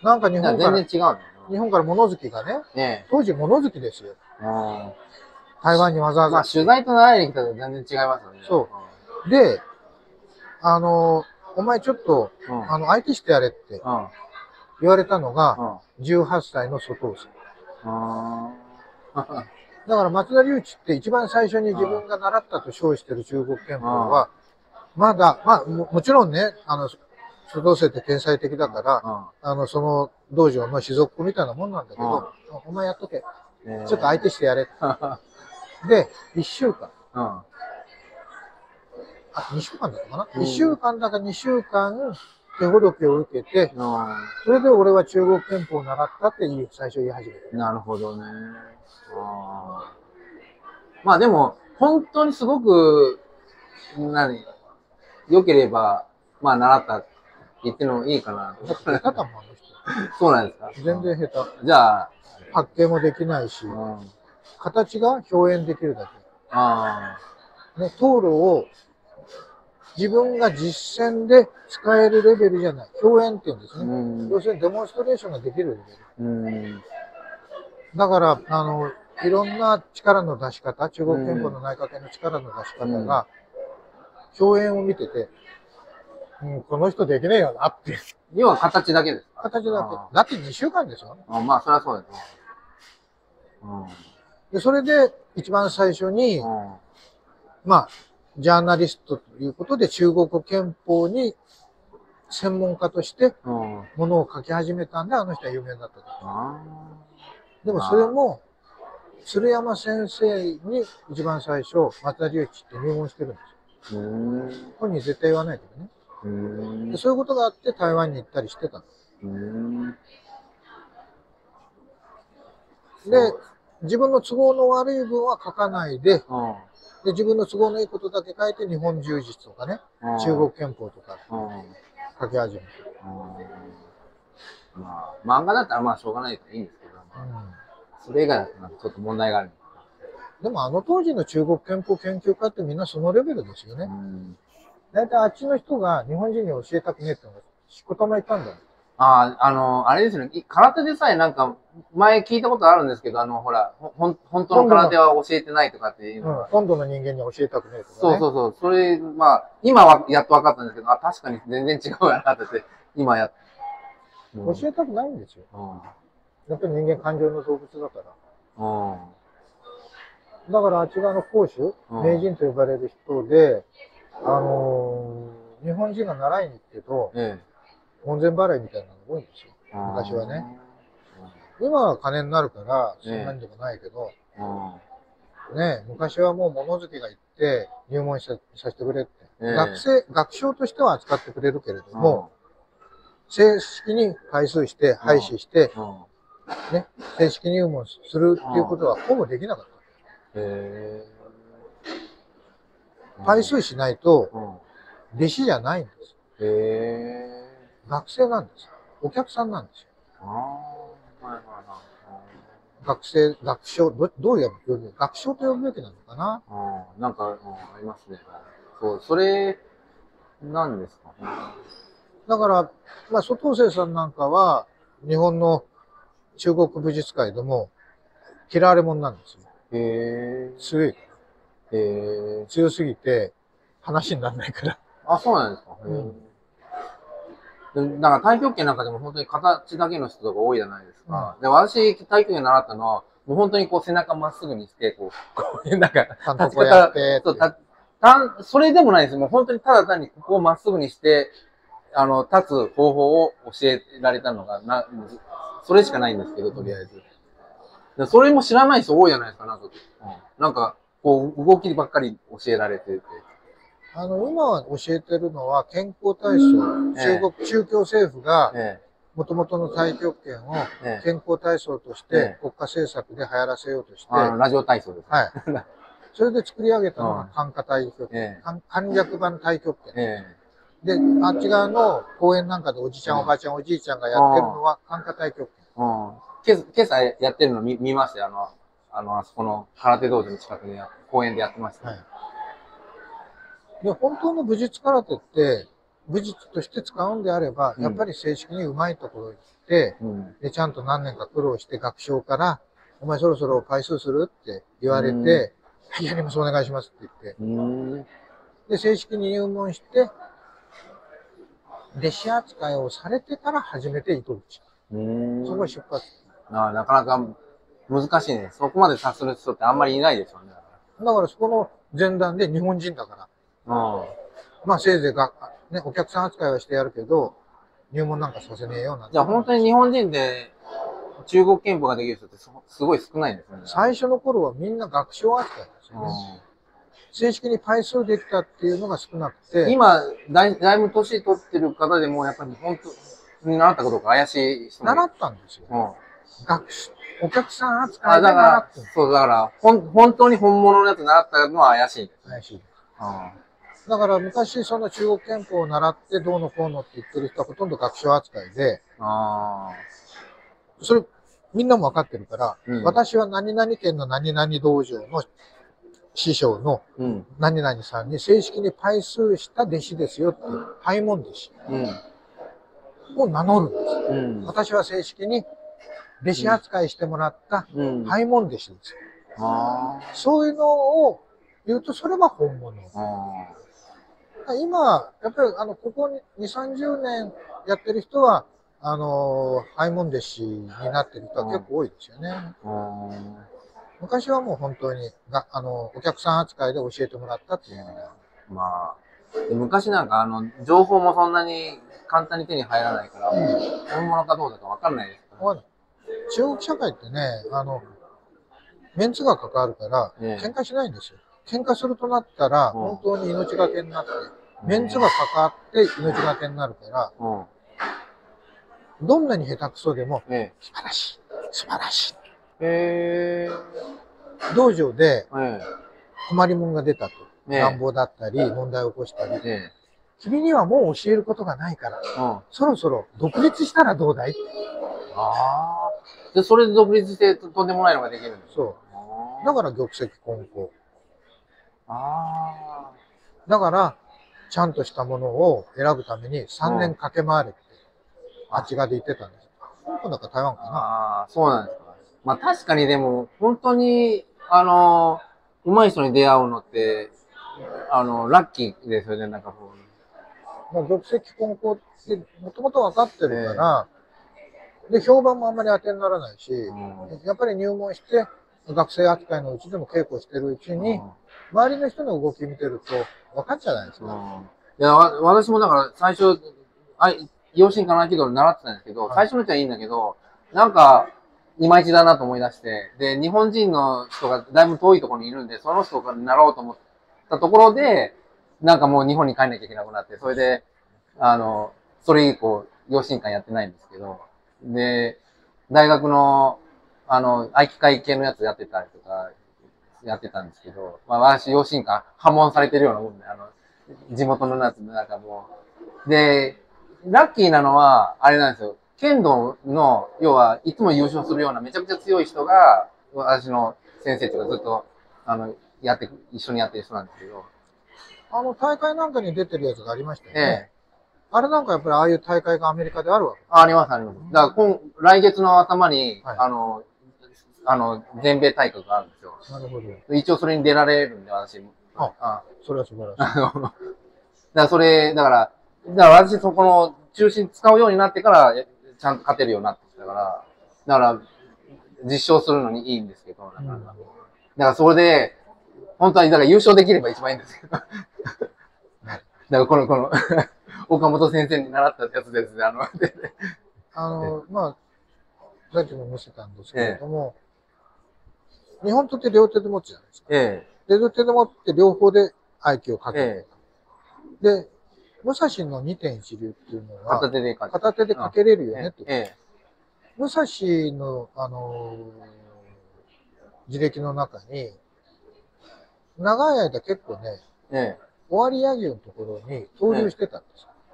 い。なんか日本から、全然違う。日本から物好きがね、当時物好きですよ。台湾にわざわざ。まあ取材と習いに来たと全然違いますよね。そう。で、お前ちょっと、相手してやれって言われたのが、18歳の外生。だから松田隆一って一番最初に自分が習ったと称してる中国憲法は、まだ、まあ、もちろんね、初等生って天才的だから、その道場の士族みたいなもんなんだけど、お前やっとけ。ちょっと相手してやれ。で、1週間。あ、2週間だったかな？1週間だか2週間、手ほどきを受けて、それで俺は中国拳法を習ったって最初言い始めた。なるほどね。あ、まあでも、本当にすごく、良ければ、まあ習ったって言ってもいいかな。だって下手だもん、あの人。そうなんですか。全然下手。じゃあ、発見もできないし、形が表現できるだけ。ああ。ね、トールを、自分が実践で使えるレベルじゃない。表現って言うんですね。要するにデモンストレーションができるレベル。だから、いろんな力の出し方、中国拳法の内掛けの力の出し方が、表現を見てて、この人できねえよなって。要は形だけです。形だけ。だって2週間でしょ？まあ、そりゃそうですね。で、それで一番最初に、まあ、ジャーナリストということで中国拳法に専門家としてものを書き始めたんで、あの人は有名になったと。でもそれも鶴山先生に一番最初松田隆一って入門してるんですよ。本人絶対言わないけどね。でそういうことがあって台湾に行ったりしてたの。で、自分の都合の悪い分は書かないで、で、自分の都合のいいことだけ書いて、日本柔術とかね、中国拳法とか、書き始めて。まあ、漫画だったらまあ、しょうがないからいいんですけど、それ以外だとちょっと問題がある。でも、あの当時の中国拳法研究家ってみんなそのレベルですよね。だいたいあっちの人が日本人に教えたくねえってのが、しこたま言ったんだよ。ああ、あれですよね。空手でさえなんか、前聞いたことあるんですけど、ほら、本当の空手は教えてないとかっていうのは。今度の人間に教えたくねえとか、ね。そうそうそう。それ、まあ、今はやっと分かったんですけど、あ、確かに全然違うやなって、今やっ、教えたくないんですよ。やっぱり人間感情の動物だから。だから、あっち側の講師、名人と呼ばれる人で、日本人が習いに行ってと、門前払いみたいなのが多いんですよ。昔はね。今は金になるから、そんなにでもないけど、ね、昔はもう物好きが行って入門させてくれって。学生としては扱ってくれるけれども、正式に回数して、廃止して、ね、正式入門するっていうことはほぼできなかった。回数しないと、弟子じゃないんです。学生なんです。お客さんなんですよ。学生、学生、どうやるべき？学生と呼ぶべきなのかな？なんか、ありますね。そう、それ、なんですかね。だから、まあ、蘇東生さんなんかは、日本の中国武術界でも、嫌われ者なんですよ。強いから。強すぎて、話にならないから。あ、そうなんですか。だから、太極拳なんかでも本当に形だけの人が多いじゃないですか。で、私、太極拳習ったのは、もう本当にこう背中まっすぐにして、こうなんか、立ち方、それでもないです。もう本当にただ単にここをまっすぐにして、立つ方法を教えられたのが、それしかないんですけど、とりあえず。それも知らない人多いじゃないですか、なんか、こう、動きばっかり教えられてて。今は教えてるのは健康体操。中国、中共政府が、もともとの太極拳を健康体操として国家政策で流行らせようとして。ラジオ体操です。はい。それで作り上げたのが漢化太極拳。簡略版太極拳。で、あっち側の公園なんかでおじいちゃん、おばあちゃん、おじいちゃんがやってるのは漢化太極拳。今朝やってるの見ましたよ。あそこの空手道場の近くで、公園でやってました。で、本当の武術空手って、武術として使うんであれば、やっぱり正式に上手いところに行って、で、ちゃんと何年か苦労して学生から、お前そろそろ回数するって言われて、はい、やります、お願いしますって言って、で、正式に入門して、弟子扱いをされてから初めて糸打ち。そこ出発。なかなか難しいね。そこまで達する人ってあんまりいないでしょうね。だからそこの前段で日本人だから、まあせいぜいね、お客さん扱いはしてやるけど、入門なんかさせねえような。じゃあ本当に日本人で中国拳法ができる人ってすごい少ないんですよね。最初の頃はみんな学生扱いですよね。正式に回数できたっていうのが少なくて。今、だいぶ年取ってる方でも、やっぱり本当に習ったことが怪しい人も。習ったんですよ。うん。お客さん扱いで習ってる。そう、だから、本当に本物のやつ習ったのは怪しい。怪しい。うん。だから昔、その中国拳法を習ってどうのこうのって言ってる人はほとんど学習扱いで。ああ。それ、みんなもわかってるから、うん、私は何々県の何々道場の師匠の何々さんに正式にパイ数した弟子ですよっていう、パイモン弟子を名乗るんです、うん、私は正式に弟子扱いしてもらったパイモン弟子です、うんうん、そういうのを言うとそれは本物。今、やっぱりここに2、30年やってる人は、ハイモン弟子になってる人は結構多いですよね。うん、昔はもう本当にお客さん扱いで教えてもらったっていうのが。まあ、昔なんか情報もそんなに簡単に手に入らないから、本物かどうだかわかんないですから、ね。中国社会ってね、メンツが関わるから、喧嘩しないんですよ。喧嘩するとなったら、本当に命がけになって、メンツが関わって命がけになるから、どんなに下手くそでも、素晴らしい、素晴らしい。道場で困りもんが出たと。乱暴だったり、問題を起こしたり。君にはもう教えることがないから、そろそろ独立したらどうだい？ああ。で、それで独立してとんでもないのができるんです。そう。だから玉石混交。ああ。だから、ちゃんとしたものを選ぶために3年駆け回れ。あちがで言ってたんです。香港だか台湾かな。ああ、そうなんですか。まあ確かにでも、本当に、上手い人に出会うのって、ラッキーですよね、なんかこう。もう、玉石混交って、もともと分かってるから、で、評判もあんまり当てにならないし、やっぱり入門して、学生扱いのうちでも稽古してるうちに、周りの人の動き見てると、分かっちゃないですか。いや、私もだから、最初、養親かなけど習ってたんですけど、最初のうちはいいんだけど、なんか、いまいちだなと思い出して、で、日本人の人がだいぶ遠いところにいるんで、その人から習おうと思ったところで、なんかもう日本に帰んなきゃいけなくなって、それで、それ以降、養親会やってないんですけど、で、大学の、愛機会系のやつやってたりとか、やってたんですけど、まあ、私、養親会、破門されてるようなもんで、地元のやつの中も、で、ラッキーなのは、あれなんですよ。剣道の、要は、いつも優勝するようなめちゃくちゃ強い人が、私の先生とかずっと、一緒にやってる人なんですけど。大会なんかに出てるやつがありましたよね。あれなんかやっぱりああいう大会がアメリカであるわけですか？あります、あります。だから来月の頭に、全米大会があるんですよ。なるほど。一応それに出られるんで、私も。あ、それは素晴らしい。だから私、そこの中心使うようになってから、ちゃんと勝てるようになってきたから、だから、実証するのにいいんですけど、だからそれで、本当は、だから優勝できれば一番いいんですけど。だからこの、岡本先生に習ったやつですね、まあ、さっきも見せたんですけれども、日本刀って両手で持つじゃないですか。両手で持って両方で相手をかける。で、武蔵の 2.1 流っていうのは、片手でかけれるよねって。武蔵の、自歴の中に、長い間結構ね、尾張柳生のところに投入してたん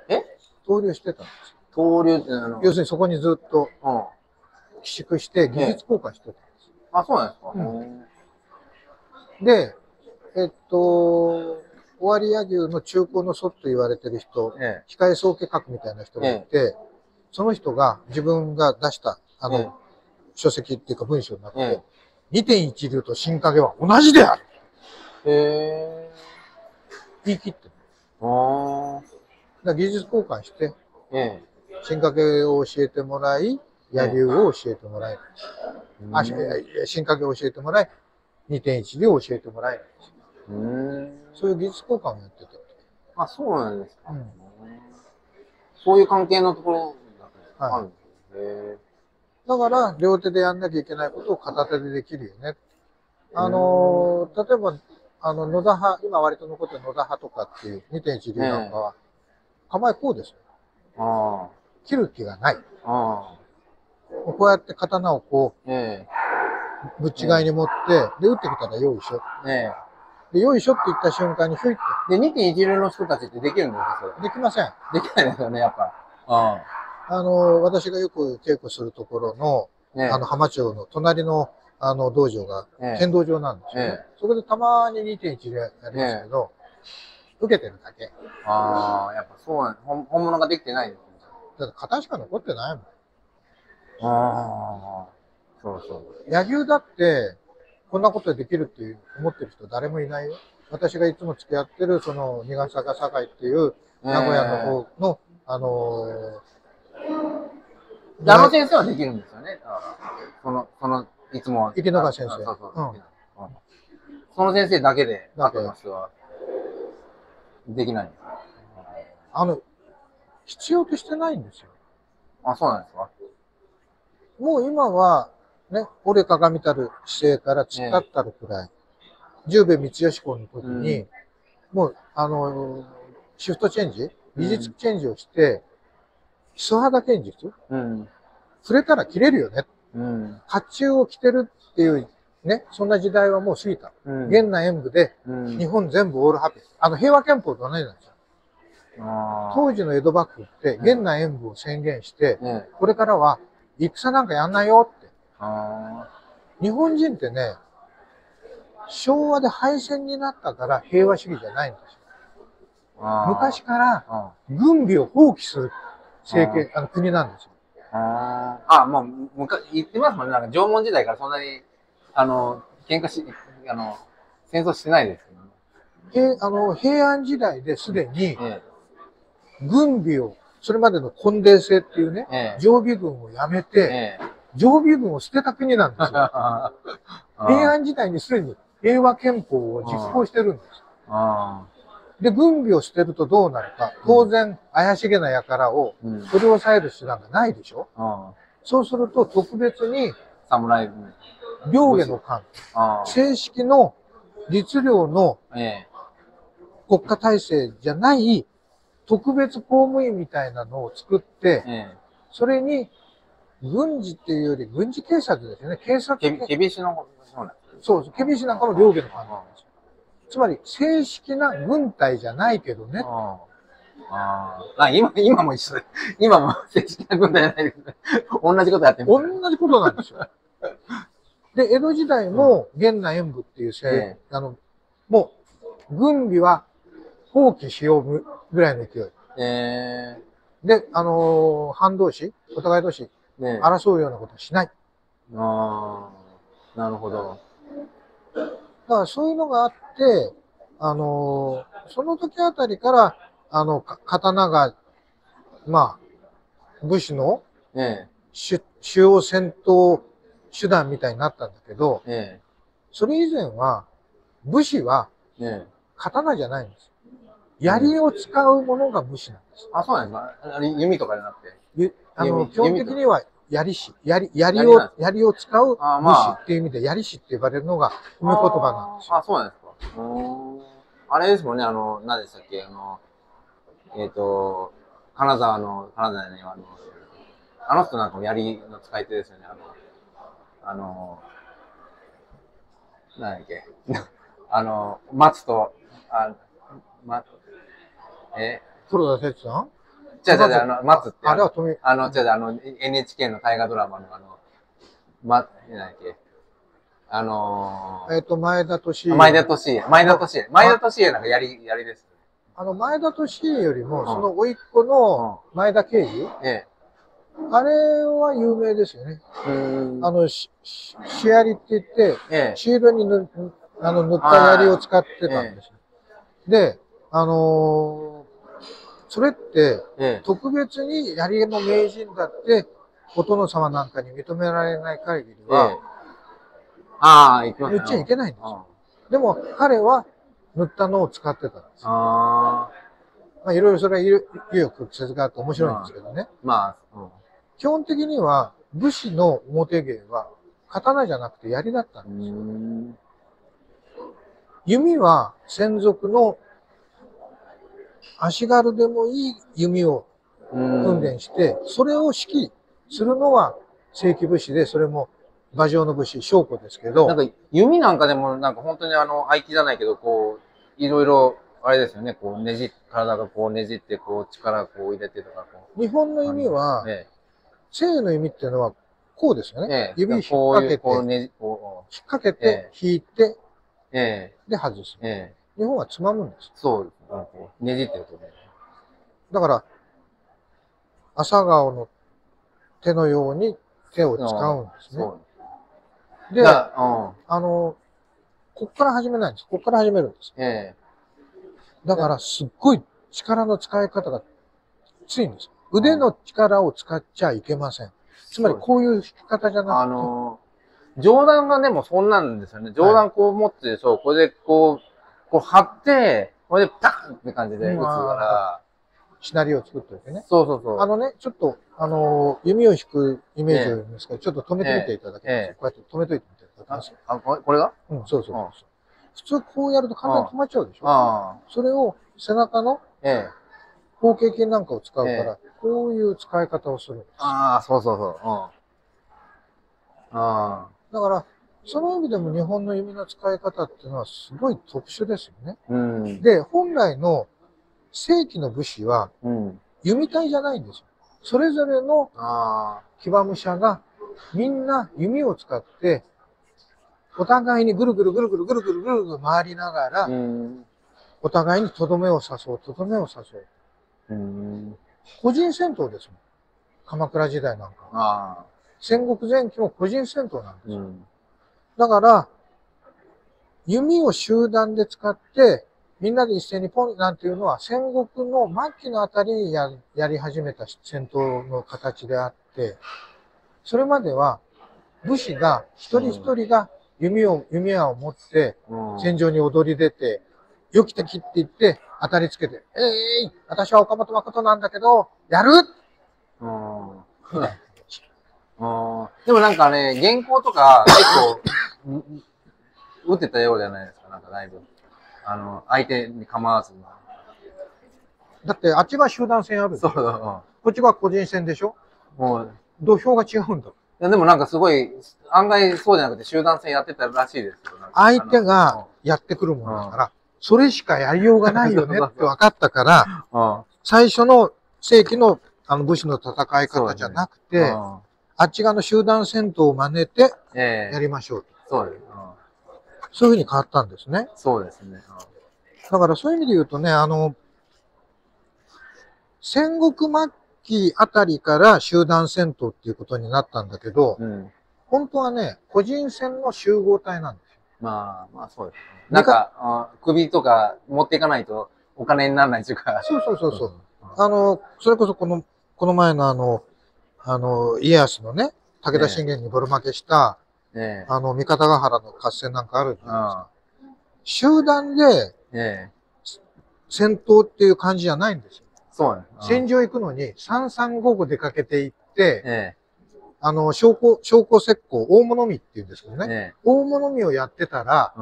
です。投入してたんです。投入って要するにそこにずっと、寄宿して技術交換してたんです。あ、そうなんですか。で、尾張柳生の中古の祖と言われてる人、控え宗家格みたいな人がいて、その人が自分が出した、書籍っていうか文章の中で、2.1 流と新影は同じである。言い切ってる。だ技術交換して、新影を教えてもらい、柳生を教えてもらい、新影を教えてもらい、2.1 流を教えてもらい。そういう技術交換をやってた。あ、そうなんですか。そういう関係のところがあるんですね。だから、両手でやんなきゃいけないことを片手でできるよね。例えば、野田派、今割と残ってる野田派とかっていう 2.1 流なんかは、構えこうですよ。切る気がない。こうやって刀をこう、ぶっちがいに持って、で、打ってきたらよいしょ。で、よいしょって言った瞬間にひゅいって。で、2.1 流の人たちってできるんですか、それ。できません。できないですよね、やっぱ。私がよく稽古するところの、浜町の隣の、道場が、剣道場なんですよね。そこでたまに 2.1 でやりますけど、受けてるだけ。ああ、やっぱそうなん、本物ができてないですね。だって型しか残ってないもん。ああ、そうそう。柳生だって、こんなことできるって思ってる人誰もいないよ。私がいつも付き合ってる、その、苦坂堺っていう、名古屋の方の、あの先生はできるんですよね。その、いつも。池永先生。その先生だけで、あとの人は、できない。必要としてないんですよ。あ、そうなんですか。もう今は、ね、俺かがみたる姿勢から突っ立ったるくらい、十兵衛光義公の時に、もう、シフトチェンジ、技術チェンジをして、基礎肌剣術、触れたら切れるよね。甲冑を着てるっていう、ね、そんな時代はもう過ぎた。元那演武で、日本全部オールハッピー。平和憲法と同じなんですよ。当時の江戸幕府って、元那演武を宣言して、これからは、戦なんかやんないよって。日本人ってね、昭和で敗戦になったから平和主義じゃないんですよ。昔から、軍備を放棄する。政権、国なんですよ。もう、言ってますもんね。なんか、縄文時代からそんなに、喧嘩し、戦争してないですけど、ね。平安時代ですでに、軍備を、それまでの混礼制っていうね、常備軍をやめて、常備軍を捨てた国なんですよ。平安時代にすでに平和憲法を実行してるんです。で、軍備を捨てるとどうなるか。当然、怪しげな輩を取り押さえる手段がないでしょ。そうすると、特別に、侍軍、領下の官、正式の律令の国家体制じゃない特別公務員みたいなのを作って、それに、軍事っていうより軍事警察ですよね。警察。警備の、そう、警備士なんかも領下の官なんですよ。つまり、正式な軍隊じゃないけどね。今も一緒で。今も正式な軍隊じゃないですね。同じことやってる。同じことなんですよ。で、江戸時代も、元那演武っていうもう、軍備は放棄しようぐらいの勢い。で、反同士、お互い同士、争うようなことはしない。なるほど。だからそういうのがあって、その時あたりから、刀が、武士の、主要戦闘手段みたいになったんだけど、それ以前は、武士は、刀じゃないんです。槍を使うものが武士なんです。あ、そうなんですか。弓とかじゃなくて。基本的には、槍を使う武士っていう意味で、槍師って呼ばれるのが褒め言葉なんですよ。そうなんですか。あれですもんね、何でしたっけ、金沢にはあの人なんかも槍の使い手ですよね、何だっけ、松と、黒田節さん松って、NHK の大河ドラマのなんだっけ、前田利家なんかやりです。前田利家よりも、その甥っ子の前田慶次、あれは有名ですよね。槍って言って、シールに塗った槍を使ってたんですよ。で、それって、特別に槍の名人だって、お殿様なんかに認められない限りは、塗っちゃいけないんですよ。でも、彼は塗ったのを使ってたんです。いろいろそれは紆余曲折があって面白いんですけどね。基本的には、武士の表芸は、刀じゃなくて槍だったんですよ。弓は専属の足軽でもいい弓を訓練して、それを指揮するのは正規武士で、それも馬上の武士、将校ですけど。なんか弓なんかでもなんか本当に合気じゃないけど、こう、いろいろあれですよね、こう体がこうねじって、こう力をこう入れてとかこう。日本の弓は、西洋の弓っていうのはこうですよね。指引っ掛けて、引っ掛けて、引いて、で外す。日本はつまむんです。そうです。ねじってるとね。だから、朝顔の手のように手を使うんですね。で、こっから始めないんです。こっから始めるんです。だから、すっごい力の使い方がきついんです。腕の力を使っちゃいけません。つまり、こういう弾き方じゃなくて。上段がでもそんなんですよね。上段こう持って、そう、これでこう張って、これでパーンって感じで打つから。シナリオを作っておいてね。そうそうそう。ちょっと、弓を引くイメージなんですけど、ちょっと止めてみていただけますか。こうやって止めといてみていただけますか。これが？うん、そうそう。普通こうやると簡単に止まっちゃうでしょ。それを背中の後傾筋なんかを使うから、こういう使い方をするんです。ああ、そうそうそう。だから、その意味でも日本の弓の使い方っていうのはすごい特殊ですよね。で、本来の正規の武士は、弓隊じゃないんですよ。それぞれの騎馬武者がみんな弓を使って、お互いにぐるぐるぐるぐるぐるぐるぐるぐる回りながら、お互いにとどめを刺そう、とどめを刺そう。個人戦闘ですもん。鎌倉時代なんかは。戦国前期も個人戦闘なんですよ。だから、弓を集団で使って、みんなで一斉にポンなんていうのは戦国の末期のあたりにやり始めた戦闘の形であって、それまでは武士が一人一人が弓矢を持って戦場に躍り出て、よき敵って言って当たりつけて、私は岡本誠なんだけど、やるでもなんかね、原稿とか結構、打ってたようじゃないですか、なんかだいぶ。相手に構わず。だって、あっちが集団戦ある。そうだ、こっちが個人戦でしょ。土俵が違うんだ。いや、でもなんかすごい、案外そうじゃなくて集団戦やってたらしいです。相手がやってくるものだから、それしかやりようがないよねって分かったから、最初の正規の武士の戦い方じゃなくて、あっち側の集団戦闘を真似てやりましょうと。そうです。そういうふうに変わったんですね。そうですね。だからそういう意味で言うとね、戦国末期あたりから集団戦闘っていうことになったんだけど、本当はね、個人戦の集合体なんですよ。まあそうです、ね。なんか、首とか持っていかないとお金にならないというか。そうそう。それこそこの前の家康のね、武田信玄にボロ負けした、三方ヶ原の合戦なんかあるんですか。集団で、戦闘っていう感じじゃないんですよ。そうね。戦場行くのに、3、3、5、5出かけて行って、将校石膏、大物見っていうんですけどね。大物見をやってたら、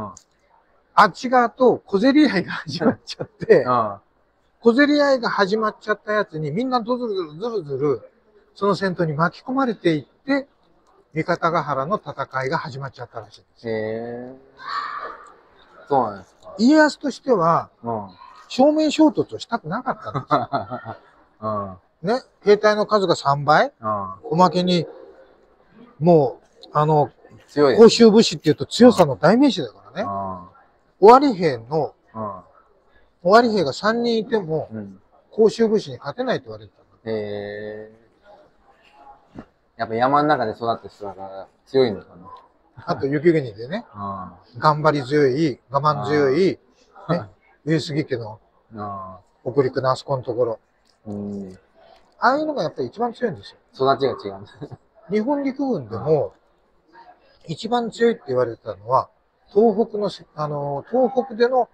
あっち側と小競り合いが始まっちゃって、小競り合いが始まっちゃったやつにみんなずるずる、その戦闘に巻き込まれていって、三方ヶ原の戦いが始まっちゃったらしいんです。そうなんですか。家康としては、正面衝突をしたくなかったんですよ。ね、兵隊の数が3倍、おまけに、もう、欧州武士っていうと強さの代名詞だからね。尾張兵が3人いても、甲州武士に勝てないと言われてたんだ。やっぱ山の中で育った人だから強いのかな。あと雪国でね、頑張り強い、我慢強い、上杉家の北陸のあそこのところ。ああいうのがやっぱり一番強いんですよ。育ちが違うんです。日本陸軍でも、一番強いって言われてたのは、東北での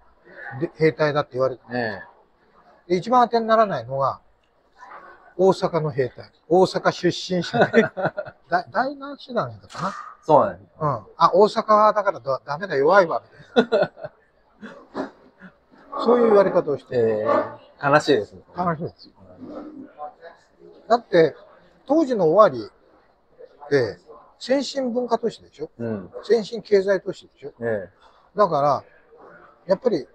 兵隊だって言われてたんです。で、一番当てにならないのが、大阪の兵隊。大阪出身者で。第何師団だったかな。そうなんです。大阪はだからダメだ、弱いわ、みたいな。そういう言われ方をして、悲しいですね。悲しいです。だって、当時の終わりって、先進文化都市でしょ、うん、先進経済都市でしょ、だから、やっぱり、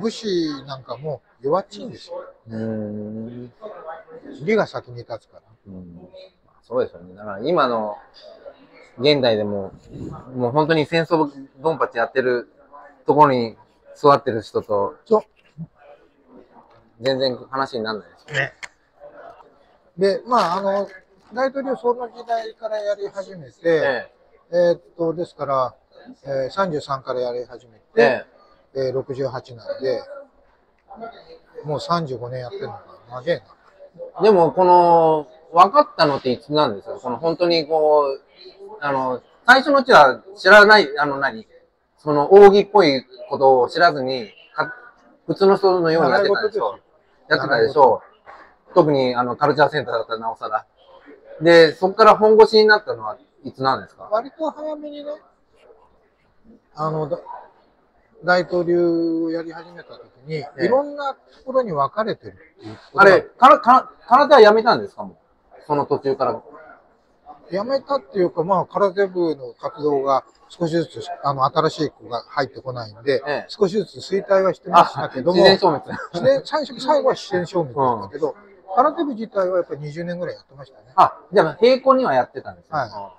武士なんかも弱っちいんですよ。利が先に立つから。そうですよね。だから今の現代でも、もう本当に戦争ドンパチやってるところに座ってる人と、全然話にならないですよね。で、まあ、大統領その時代からやり始めて、ですから、33からやり始めて、68なんで、もう35年やってるのが長いな。でも、この、分かったのっていつなんですか？この本当にこう、最初のうちは知らない、その奥義っぽいことを知らずに、普通の人のようにやってたでしょ。特にカルチャーセンターだったらなおさら。で、そこから本腰になったのはいつなんですか？割と早めにね、大統領をやり始めたときに、いろんなところに分かれてるっていうこと。あれ、空手はやめたんですか？もうその途中から。やめたっていうか、まあ、空手部の活動が少しずつ、新しい子が入ってこないんで、少しずつ衰退はしてましたけども、最後は自然消滅なんだけど、空手部自体はやっぱり20年ぐらいやってましたね。あ、じゃあ、平行にはやってたんですね。は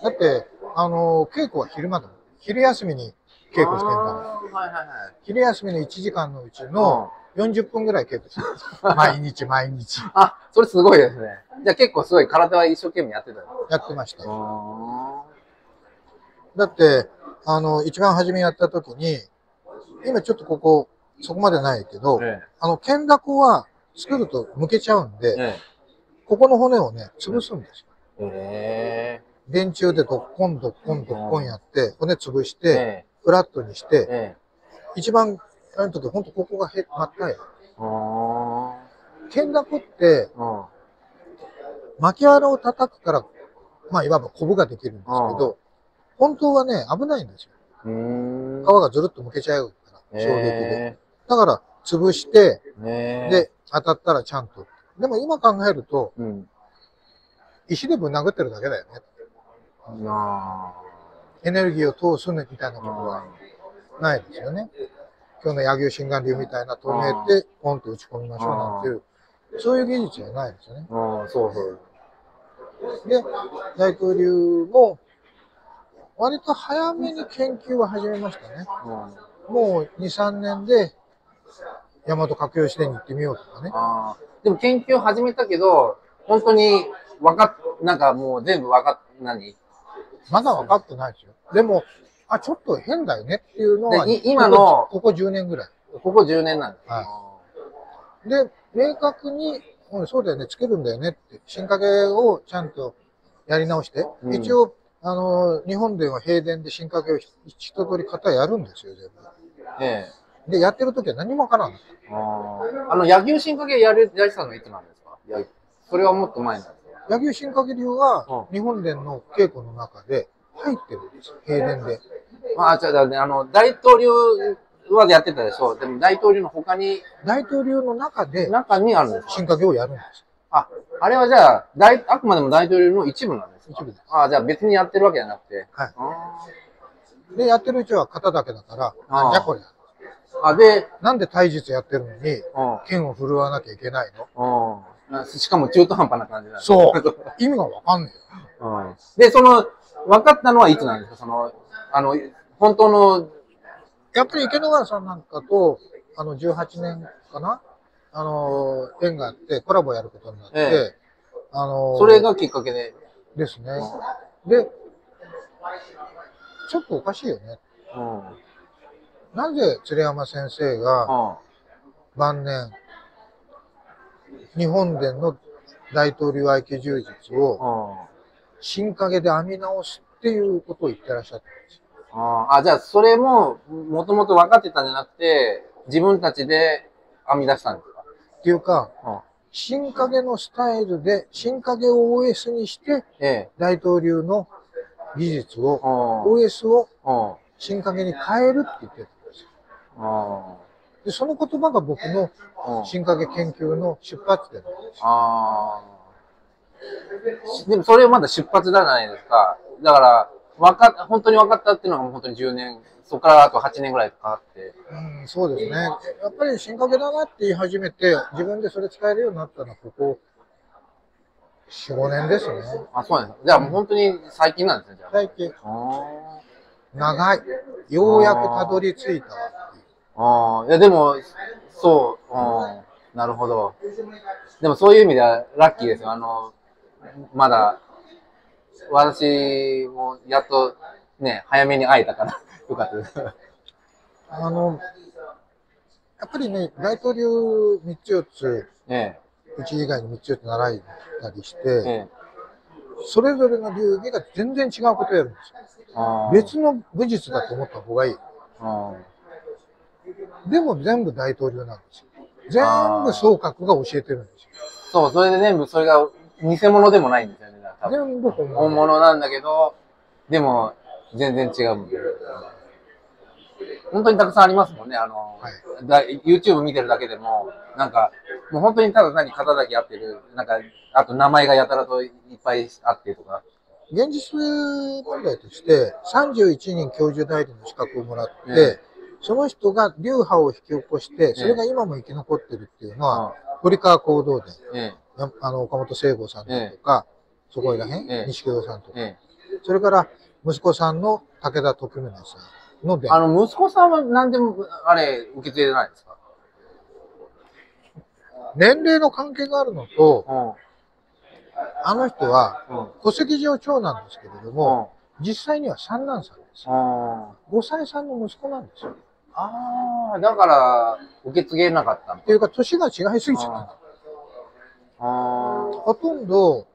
い。だって、稽古は昼間だもん。昼休みに稽古してんだもん。昼休みの1時間のうちの40分ぐらい稽古してるんです。毎日毎日。あ、それすごいですね。じゃあ結構すごい体は一生懸命やってたんですか？やってました。だって、一番初めやった時に、今ちょっとここ、そこまでないけど、剣だこは作ると剥けちゃうんで、ここの骨をね、潰すんですよ。電柱でドッコンドッコンドッコンやって、骨潰して、フラットにして、一番、あの時ほんとここがへまったい。剣だこって、巻き穴を叩くから、まあいわばコブができるんですけど、本当はね、危ないんですよ。皮がずるっと剥けちゃうから、衝撃で。だから、潰して、で、当たったらちゃんと。でも今考えると、石でぶん殴ってるだけだよね。エネルギーを通すみたいなことはないですよね。今日の柳生心眼流みたいな止めて、ポンと打ち込みましょうなんていう、そういう技術はないですよね。で、大統領も、割と早めに研究は始めましたね。もう2、3年で、大和覚陽支店に行ってみようとかね。でも研究始めたけど、本当になんかもう全部まだ分かってないですよ。でも、あ、ちょっと変だよねっていうのは、今の、ここ10年ぐらい。ここ10年なんです。はい。で、明確に、そうだよね、つけるんだよねって、進化系をちゃんとやり直して、一応、日本では平電で進化系を一通り型やるんですよ、全部。で、やってるときは何も分からん。柳生進化系やりさんのいつなんですか？それはもっと前なんです。柳生進化系流は、日本伝の稽古の中で入ってるんですよ、平伝で。まあ、じゃあね、大統領はやってたでしょう。でも、大統領の他に。大統領の中にあるんです。進化系をやるんです。あ、あれはじゃあ、あくまでも大統領の一部なんです。一部です。あ、じゃあ別にやってるわけじゃなくて。はい。で、やってるうちは型だけだから、なんじゃこれ。あ、で、なんで体術やってるのに、剣を振るわなきゃいけないの？しかも中途半端な感じなんです。そう。意味がわかんないよ。で、分かったのはいつなんですか？本当の、やっぱり池野川さんなんかと、18年かな縁があって、コラボやることになって、それがきっかけで。ですね。で、ちょっとおかしいよね。なぜ鶴山先生が、晩年、日本伝の大統領合気柔術を、新陰で編み直すっていうことを言ってらっしゃったんですよ。あ、じゃあそれも、もともと分かってたんじゃなくて、自分たちで編み出したんですか？っていうか、新陰のスタイルで、新陰を OS にして、大統領の技術を、OS を新陰に変えるって言ってたんですよ。で、その言葉が僕の進化系研究の出発点なんですよ。でもそれはまだ出発じゃないですか。だから、本当に分かったっていうのが本当に10年、そこからあと8年ぐらいかかって。うん、そうですね。やっぱり進化系だなって言い始めて、自分でそれ使えるようになったのはここ4、5年ですね。あ、そうなんです。じゃあもう本当に最近なんですね、じゃあ。最近。長い。ようやくたどり着いた。いやでも、そう、なるほど。でもそういう意味ではラッキーですよ。まだ、私もやっとね、早めに会えたから、よかったです。やっぱりね、大統領3つ4つ、うち以外に3つ4つ習いたりして、それぞれの流儀が全然違うことをやるんですよ。別の武術だと思った方がいい。でも全部大統領なんですよ。全部総閣が教えてるんですよ。そう、それで全部それが偽物でもないんですよね。全部本物なんだけど、でも全然違うもん。本当にたくさんありますもんね。YouTube 見てるだけでも、なんか、もう本当にただ何肩だけ合ってる、なんか、あと名前がやたらといっぱいあってとか。現実問題として、31人教授代理の資格をもらって、その人が流派を引き起こして、それが今も生き残ってるっていうのは、堀川講堂で、岡本聖吾さんだとか、そこら辺、錦戸さんとか、それから息子さんの武田徳宗さんの伝。息子さんは何でも、あれ、受け継いでないんですか？年齢の関係があるのと、あの人は、戸籍上長男ですけれども、実際には三男さんです。5歳さんの息子なんですよ。だから、受け継げなかったっていうか、年が違いすぎちゃった。ほとんど、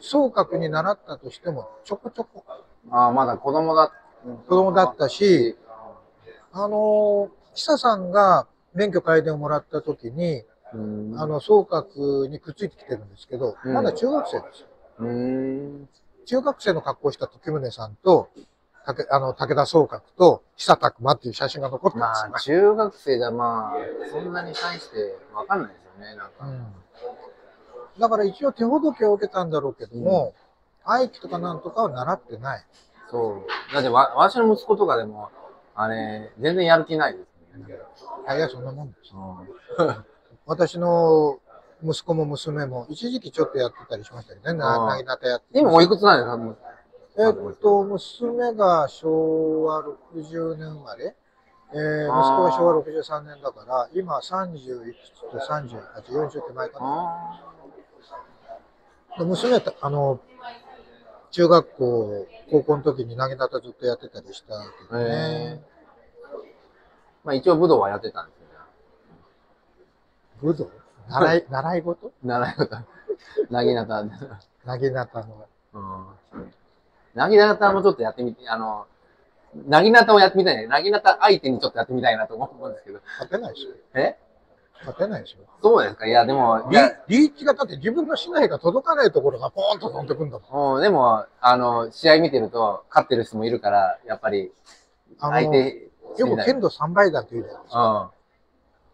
総閣に習ったとしても、ちょこちょこ。まだ子供だったし、久さんが免許改伝をもらった時に、総閣にくっついてきてるんですけど、まだ中学生ですよ。中学生の格好をした時宗さんと、武田総閣と、久拓馬っていう写真が残ってますよ。中学生じゃそんなに大してわかんないですよね、なんか。だから一応手ほどきを受けたんだろうけども、愛機とかなんとかは習ってない。そう。だって私の息子とかでも、全然やる気ないですね。いや、そんなもんです。私の息子も娘も、一時期ちょっとやってたりしましたよね。なぎなたやって。今おいくつなんですか？娘が昭和60年生まれ。息子が昭和63年だから、今30いくつと38、40手前かな。娘は中学校、高校の時に投げ方ずっとやってたりしたけどね。一応武道はやってたんですよね。武道？習い事？習い事。投げ方。投げ方の。投げ方もちょっとやってみて、投げ方をやってみたいな。投げ方相手にちょっとやってみたいなと思うんですけど。勝てないでしょ。勝てないでしょ。そうですか。いや、でも、リーチがだって自分の市内が届かないところがポーンと飛んでくんだもん。でも、試合見てると、勝ってる人もいるから、やっぱり、相手。よく剣道3倍だって言うじゃないですか。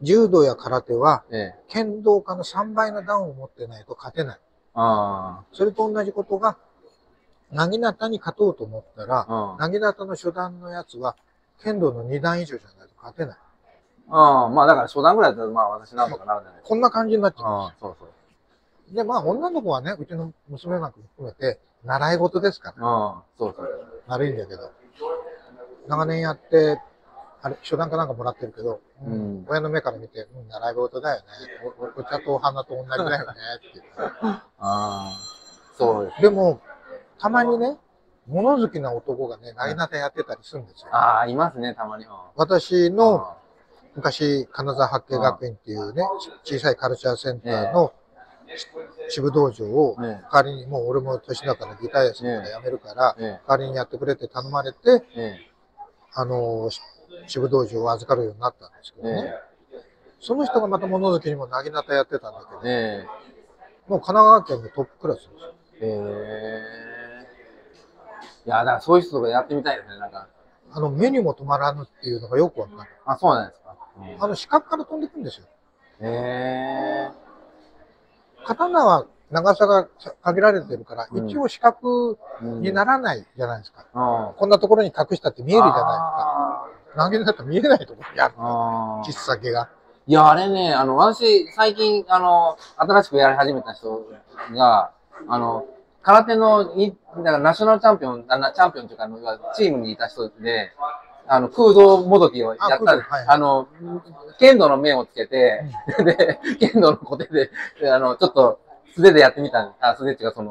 柔道や空手は、剣道家の3倍の段を持ってないと勝てない。それと同じことが、なぎなたに勝とうと思ったら、なぎなたの初段のやつは、剣道の2段以上じゃないと勝てない。だから初段ぐらいだったら、私なんとかなるんじゃないですか。こんな感じになっちゃうんです。そう。で、女の子はね、うちの娘なんかも含めて、習い事ですから。悪いんだけど。長年やって、初段かなんかもらってるけど、親の目から見て、習い事だよね。お茶とお花と同じだよね。ってそうです。でも、たまにね、物好きな男がね、なぎなたやってたりするんですよ。いますね、たまに。私の、昔、金沢八景学院っていうね、小さいカルチャーセンターの支部道場を、代わりに、もう俺も年だからギターやするから辞めるから、代わりにやってくれって頼まれて、支部道場を預かるようになったんですけどね。その人がまた物好きにもなぎなたやってたんだけど、もう神奈川県のトップクラスですよ。いや、だからそういう人とかやってみたいですね、なんか。目にも止まらぬっていうのがよくわかる。あ、そうなんですか。視覚から飛んでくんですよ。へー。刀は長さが限られてるから、一応視覚にならないじゃないですか。こんなところに隠したって見えるじゃないですか。投げになったら見えないところにあるから、実先が。いや、あれね、私、最近、新しくやり始めた人が、空手のナショナルチャンピオン、チャンピオンというか、チームにいた人で、空洞もどきをやったんです。剣道の面をつけて、で、剣道の小手で、ちょっと素手でやってみたんです。素手っていうか、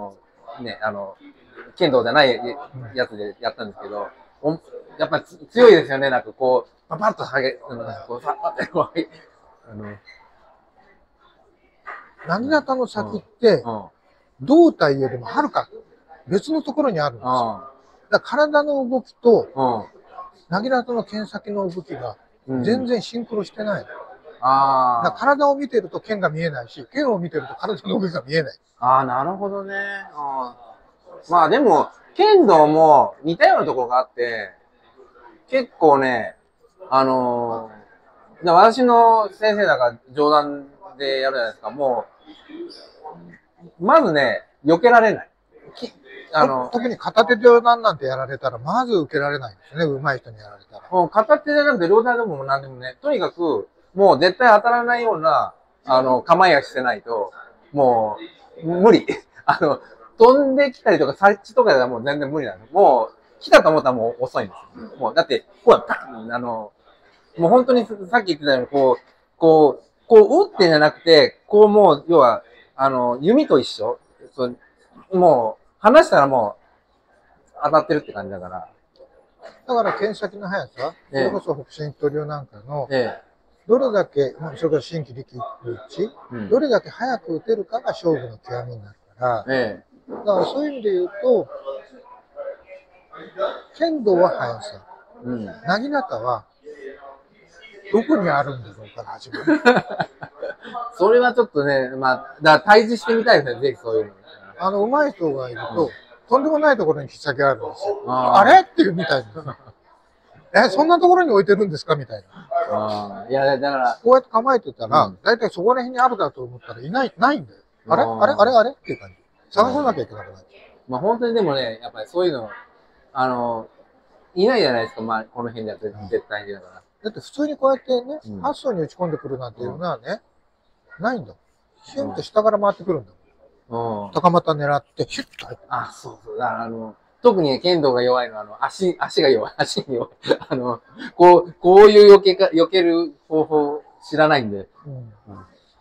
ね、剣道じゃないやつでやったんですけど、やっぱり強いですよね、なんかこう、パパッと下げ、こう、パッとこう、薙刀の先って、胴体よりもはるか別のところにあるんですよ。だから体の動きと、薙刀の剣先の動きが全然シンクロしてない。だ体を見てると剣が見えないし、剣を見てると体の動きが見えない。ああ、なるほどね。まあでも、剣道も似たようなところがあって、結構ね、私の先生なんか冗談でやるじゃないですか、もう、まずね、避けられない。特に片手で両断なんてやられたら、まず受けられないんですね、上手い人にやられたら。もう片手でなんて両断でも何でもね、とにかく、もう絶対当たらないような、構えはしてないと、もう、無理。飛んできたりとか、察知とかではもう全然無理なんです。もう、来たと思ったらもう遅いんです。もう、だって、こうやったもう本当にさっき言ってたように、こう打ってんじゃなくて、こうもう、要は、弓と一緒。もう、離したらもう、当たってるって感じだから。だから、剣先の速さ、それこそ北辰一刀流なんかの、どれだけ、それから新規力一、どれだけ早く打てるかが勝負の極みになるから、だからそういう意味で言うと、剣道は速さ、薙刀はどこにあるんだろうから始まる。それはちょっとね、だから対峙してみたいですね、ぜひそういうの。上手い人がいると、とんでもないところに引っ掛けあるんですよ。あれっていうみたいな。そんなところに置いてるんですかみたいな。いや、だから。こうやって構えてたら、だいたいそこら辺にあるだと思ったら、ないんだよ。あれっていう感じ。探さなきゃいけなくなる。まあ本当にでもね、やっぱりそういうの、いないじゃないですか、この辺では絶対にだから。だって普通にこうやってね、発想に打ち込んでくるなんていうのはね、ないんだもん。シュンと下から回ってくるんだもん。高股狙って、ヒュッと入って。あ、そうそう。だから特に剣道が弱いのは、足が弱い、足に弱い。こういう避ける方法知らないんで。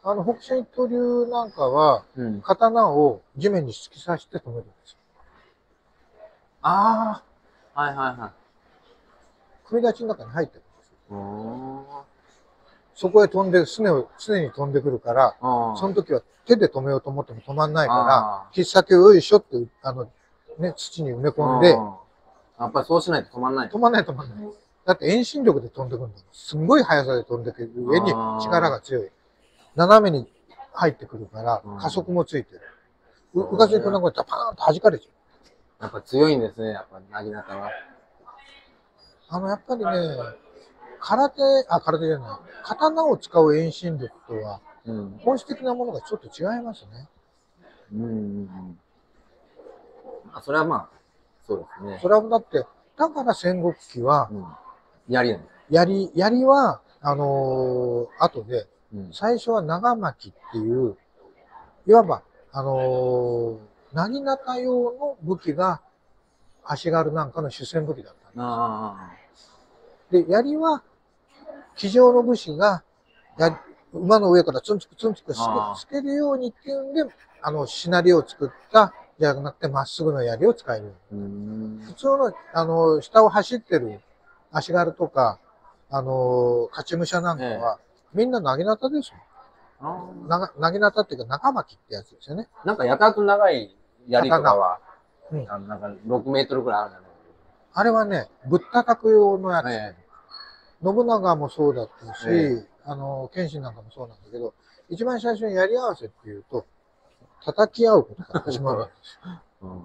北辰一刀流なんかは、刀を地面に突き刺して止めるんですよ。ああ、はいはいはい。首立ちの中に入ってるんですよ。そこへ飛んで、常に飛んでくるから、その時は手で止めようと思っても止まんないから、切っ先をよいしょって、ね、土に埋め込んで。やっぱりそうしないと止まんない。止まんない。だって遠心力で飛んでくるんだもん。すんごい速さで飛んでくる上に力が強い。斜めに入ってくるから加速もついてる。浮かせてなんかダパーンと弾かれちゃう。やっぱ強いんですね、やっぱ薙刀は。やっぱりね、空手じゃない。刀を使う遠心力とは、本質的なものがちょっと違いますね。それはそうですね。それはだって、だから戦国期は、槍は、後で、最初は長巻きっていう、いわば、薙刀用の武器が、足軽なんかの主戦武器だったんです。で、槍は、騎乗の武士が、馬の上からツンツクツンツクつけるようにっていうんで、シナリオを作った、じゃなくて、まっすぐの槍を使える。普通の、下を走ってる足軽とか、勝ち武者なんかは、みんな薙刀ですよ。薙刀っていうか、中巻きってやつですよね。なんか、やたらと長い槍とかは、なんか、6メートルくらいあるじゃないですか。あれはね、ぶったたく用のやつ。信長もそうだったし、謙信なんかもそうなんだけど、一番最初に槍合わせっていうと、叩き合うことが始まるんですよ。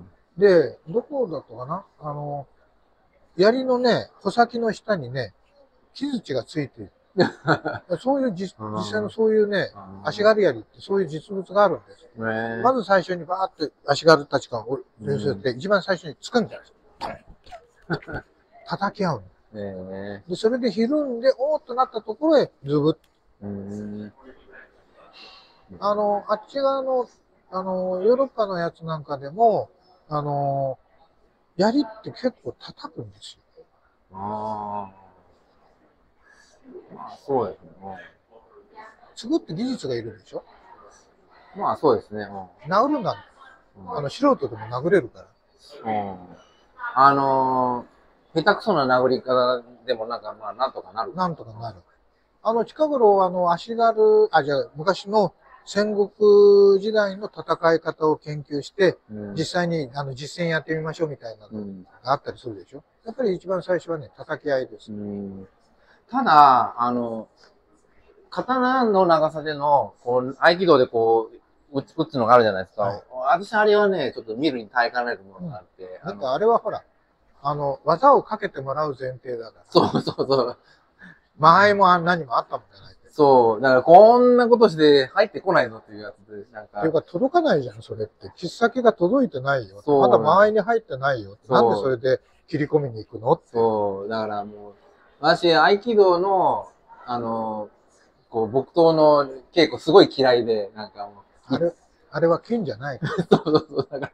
で、どこだったかな槍のね、穂先の下にね、木槌がついている。そういう実際のそういうね、足軽槍ってそういう実物があるんです。まず最初にバーって足軽たちが練習して、一番最初につくんじゃないですか。叩き合うの。で、それでひるんで、おーっとなったところへ、ズブッ。あっち側の、ヨーロッパのやつなんかでも、槍って結構叩くんですよ。ああ。まあそうですね。継ぐって技術がいるでしょ？まあそうですね。殴るんだ。素人でも殴れるから。下手くそな殴り方でもなんか、まあなんとかなる。なんとかなる。近頃、足軽、じゃあ昔の戦国時代の戦い方を研究して、実際に実戦やってみましょうみたいなのがあったりするでしょ。やっぱり一番最初はね、叩き合いです。ただ、刀の長さでの、こう、合気道でこう、打つのがあるじゃないですか。はい、私、あれはね、ちょっと見るに耐えかねるものがあって。なんかあれはほら、技をかけてもらう前提だから。そうそうそう。間合いも何もあったもんじゃないって。そう。だからこんなことして入ってこないぞっていうやつで、なんか。というか届かないじゃん、それって。切っ先が届いてないよ。まだ間合いに入ってないよ。なんでそれで切り込みに行くのって。そう。だからもう、私、合気道の、こう、木刀の稽古すごい嫌いで、なんかもう。あれは剣じゃない。そうそうそう。だか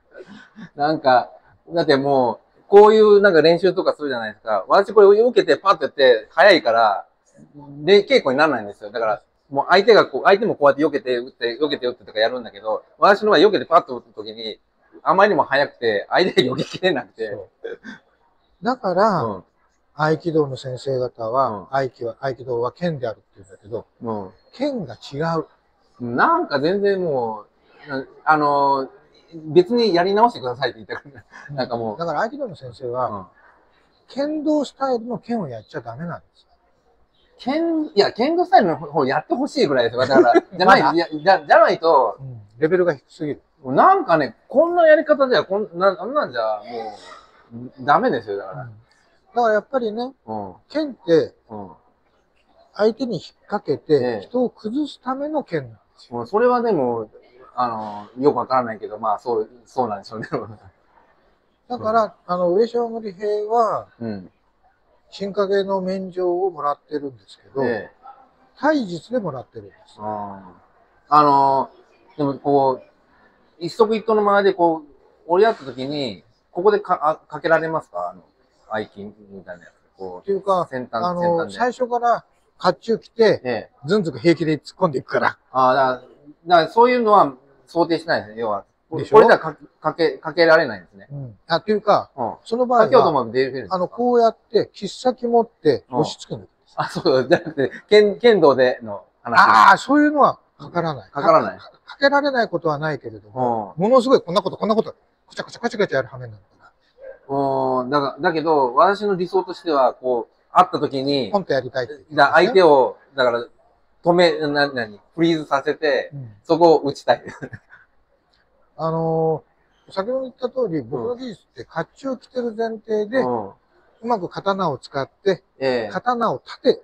ら、なんか、だってもう、こういうなんか練習とかするじゃないですか。私これ受けてパッてやって、早いから、で、稽古にならないんですよ。だから、もう相手がこう、相手もこうやって避けて打ってとかやるんだけど、私の場合避けてパッと打った時に、あまりにも早くて、相手が避けきれなくて。だから、合気道の先生方は、合気道は剣であるって言うんだけど、剣が違う。なんか全然もう、別にやり直してくださいって言ったから、なんかもう。だから合気道の先生は、剣道スタイルの剣をやっちゃダメなんですよ。剣道スタイルの方やってほしいぐらいですよ。だから、じゃないと、レベルが低すぎる。なんかね、こんなやり方じゃ、あんなんじゃ、もう、ダメですよ、だから。だからやっぱりね、剣って、相手に引っ掛けて、人を崩すための剣なんですよ。それはでも、よくわからないけど、まあ、そうなんでしょうね。だから、上昇森平は、進化系の免状をもらってるんですけど、体術でもらってるんです。でもこう、一足一刀の間でこう、折り合った時に、ここでかけられますか合気みたいなやつ。こう。っていうか、最初から甲冑着て、ずんずく平気で突っ込んでいくから。だからそういうのは想定しないですね、要は。これではかけられないんですね。というか、その場合は、こうやって、切っ先持って、押し付けるんです。そう、じゃなくて、剣道での話。そういうのはかからない。かからない。かけられないことはないけれども、ものすごいこんなこと、こちゃこちゃこちゃこちゃやる羽目になるから。だけど、私の理想としては、こう、会った時に、ポンとやりたいっていう。相手を、だから、フリーズさせて、そこを打ちたい。先ほど言った通り、僕の技術って甲冑着てる前提で、うまく刀を使って、刀を縦、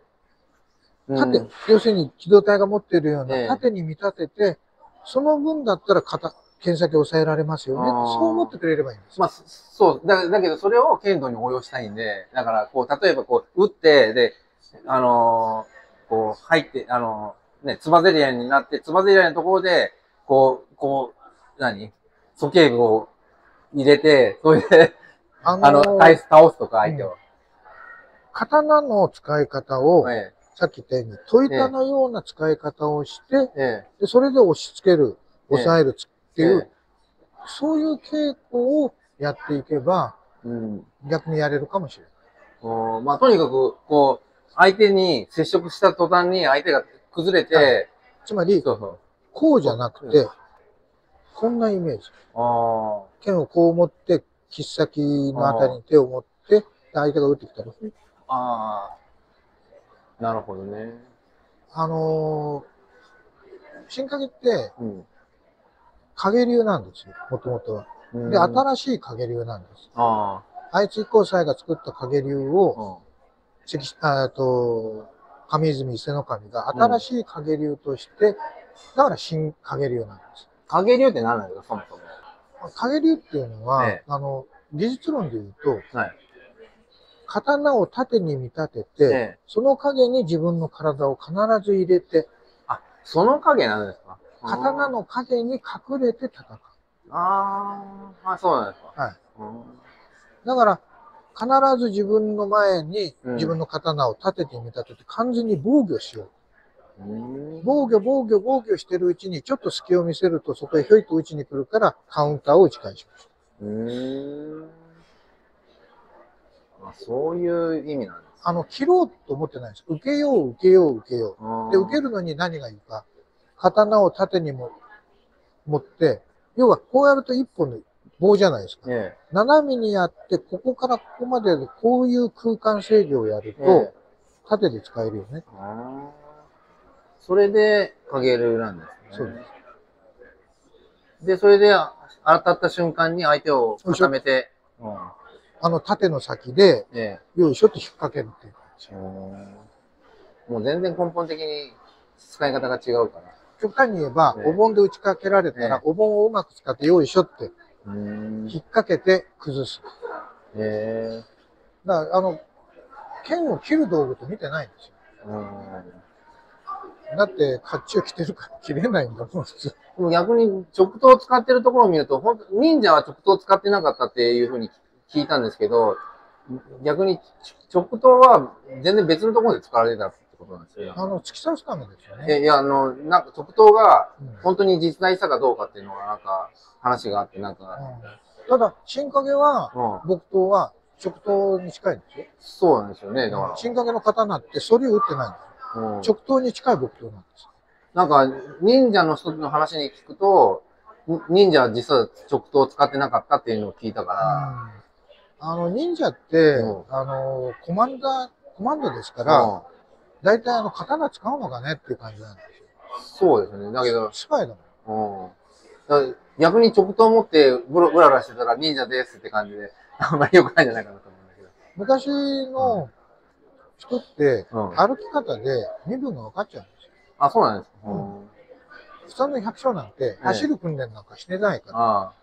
要するに機動隊が持っているような縦に見立てて、その分だったら剣先を抑えられますよね。そう思ってくれればいいんです。まあ、そう。だけど、それを剣道に応用したいんで、だから、こう、例えばこう、打って、で、こう、入って、つばぜり合いになって、つばぜり合いのところで、こう、鼠径部を入れて、それで、倒すとか、相手を。刀の使い方を、さっき言ったように、戸板のような使い方をして、でそれで押し付ける、抑えるっていう、そういう傾向をやっていけば、逆にやれるかもしれない。まあ、とにかく、こう、相手に接触した途端に相手が崩れて、つまり、こうじゃなくて、こんなイメージ。剣をこう持って、切っ先のあたりに手を持って、相手が打ってきたり。なるほどね。新影って、影流なんですよ、もともとは。で、新しい影流なんです。愛知高裁が作った影流を、上泉伊勢の神が新しい影流として、だから新影流なんです。影流って何なんですか、そもそも。影流っていうのは、技術論で言うと、はい、刀を縦に見立てて、その影に自分の体を必ず入れて、あ、その影なんですか。刀の影に隠れて戦う。ああ、はい、そうなんですか。はい。だから、必ず自分の前に自分の刀を立てて見立てて、完全に防御しよう。防御してるうちに、ちょっと隙を見せると、そこへひょいと打ちに来るから、カウンターを打ち返します。そういう意味なんですか。切ろうと思ってないんです。受けよう。で、受けるのに何がいいか。刀を縦にも持って、要はこうやると一本の棒じゃないですか。斜めにやって、ここからここまでこういう空間制御をやると、縦で使えるよね。それで、影流なんですね。そうです。で、それで、当たった瞬間に相手を固めて、縦の先で、よいしょって引っ掛けるっていう感じ。もう全然根本的に使い方が違うから。極端に言えば、お盆で打ち掛けられたら、お盆をうまく使って、よいしょって、引っ掛けて崩す。だから、剣を切る道具と見てないんですよ。だって、甲冑着てるから切れないんだもん、普通。でも逆に直刀を使ってるところを見ると、本当忍者は直刀を使ってなかったっていうふうに聞いたんですけど、逆に直刀は全然別のところで使われてたってことなんですよ。突き刺すためですよね。いや、なんか直刀が本当に実在したかどうかっていうのが、なんか話があって、なんか。ただ、新影は、木刀は直刀に近いんですよ。そうなんですよね。だから。新影の刀って、それを打ってないんですよ。直刀に近い木刀なんです。なんか、忍者の人の話に聞くと、忍者は実は直刀を使ってなかったっていうのを聞いたから。忍者って、コマンドですから、大体刀使うのかねっていう感じなんですよ。そうですね。だけど、スパイだもん。逆に直刀を持って、ブラブラしてたら忍者ですって感じで、あんまり良くないんじゃないかなと思うんだけど。昔の、人って、歩き方で身分が分かっちゃうんですよ。あ、そうなんですか。普通の百姓なんて、走る訓練なんかしてないか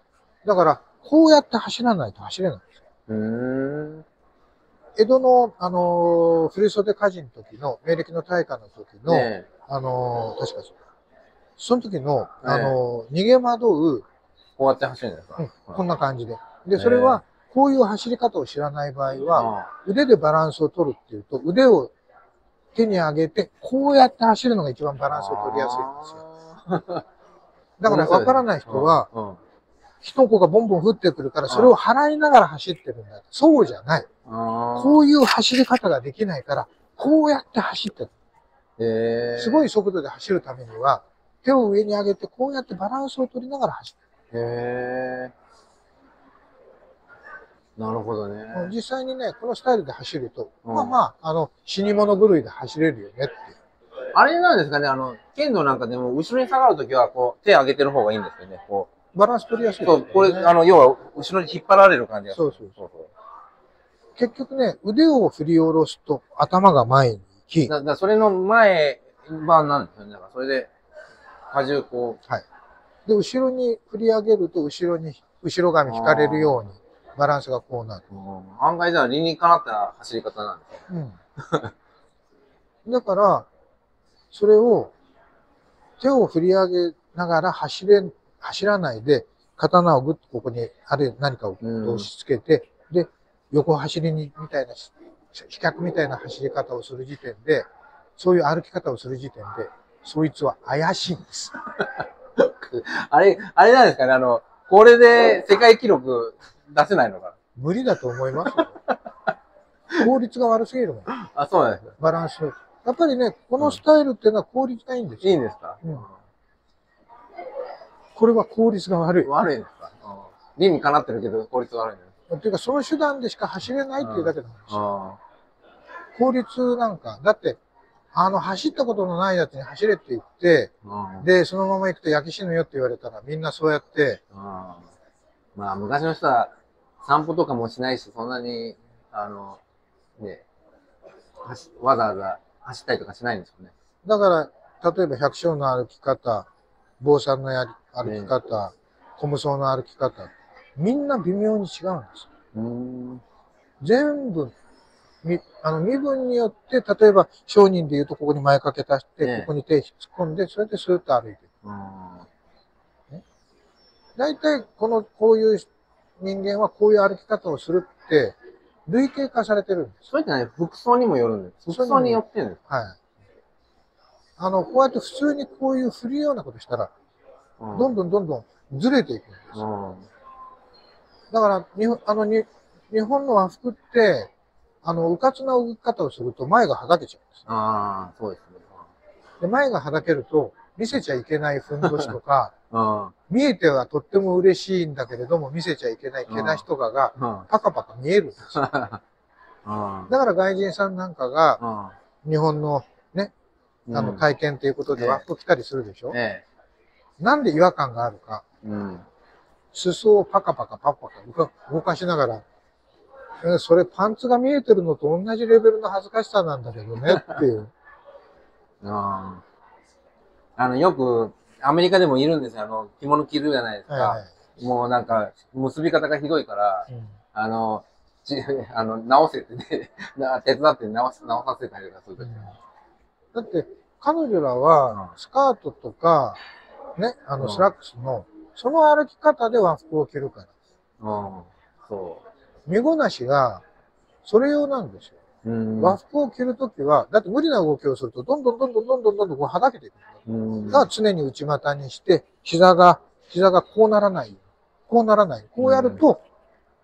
ら。だから、こうやって走らないと走れないんですよ。江戸の、振袖火事の時の、明暦の大火の時の、確かに、その時の、逃げ惑う、こうやって走るんですか。こんな感じで。で、それは、こういう走り方を知らない場合は、腕でバランスを取るっていうと、腕を手に上げて、こうやって走るのが一番バランスを取りやすいんですよ。だから分からない人は、一子がボンボン降ってくるから、それを払いながら走ってるんだ。そうじゃない。こういう走り方ができないから、こうやって走ってる。すごい速度で走るためには、手を上に上げて、こうやってバランスを取りながら走ってる。なるほどね。実際にね、このスタイルで走ると、死に物狂いで走れるよねって。あれなんですかね、剣道なんかでも、後ろに下がるときは、こう、手上げてる方がいいんですよね、こう。バランス取りやすいですよね。そう、これ、要は、後ろに引っ張られる感じがする。そう。結局ね、腕を振り下ろすと、頭が前に行き。それの前版なんですよね。だから、それで、荷重こう。はい。で、後ろに振り上げると、後ろ髪引かれるように。バランスがこうなる。案外じゃあ理にかなった走り方なんですね。だから、それを手を振り上げながら走らないで、刀をぐっとここに、あれ何かを押し付けて、で、横走りにみたいな、飛脚みたいな走り方をする時点で、そういう歩き方をする時点で、そいつは怪しいんです。あれなんですかね、これで世界記録、出せないのかな。無理だと思いますよ。効率が悪すぎるもん。あ、そうなんですか。バランス。やっぱりね、このスタイルっていうのは効率がいいんですよ。いいんですか？これは効率が悪い。悪いんですか？理にかなってるけど効率悪いんです。っていうか、その手段でしか走れないっていうだけなんですよ。効率なんか、だって、走ったことのないやつに走れって言って、で、そのまま行くと焼け死ぬよって言われたら、みんなそうやって、まあ、昔の人は、散歩とかもしないし、そんなに、ね、わざわざ走ったりとかしないんですよね。だから、例えば百姓の歩き方、坊さんの歩き方、小武装の歩き方、みんな微妙に違うんですよ。全部、身分によって、例えば商人でいうとここに前掛け足して、ここに手突っ込んで、それでスーッと歩いていく。大体、こういう人間はこういう歩き方をするって、類型化されてるんです。それってね、服装にもよるんです。服装によってるんです。はい。こうやって普通にこういう振るようなことしたら、どんどんどんどんずれていくんです。だから、日本の和服って、うかつな動き方をすると前がはだけちゃうんです。ああ、そうですね。で、前がはだけると、見せちゃいけないふんどしとか、見えてはとっても嬉しいんだけれども、見せちゃいけない毛なしとかが、パカパカ見えるんですよ。だから外人さんなんかが、日本のね、体験ということで和服着たりするでしょ。なんで違和感があるか。裾をパカパカパカパカ動かしながら、それパンツが見えてるのと同じレベルの恥ずかしさなんだけどねっていう。よく、アメリカでもいるんですよ。着物着るじゃないですか。もうなんか、結び方がひどいから、直せてね、手伝って直させたりとかするとき、だって、彼女らは、スカートとか、ね、スラックスの、その歩き方で和服を着るから。そう。身ごなしが、それ用なんですよ。和服を着るときは、だって無理な動きをすると、どんどんどんどんどんどんどんどんはだけていくんだ。だから常に内股にして、膝がこうならない。こうならない。こうやると、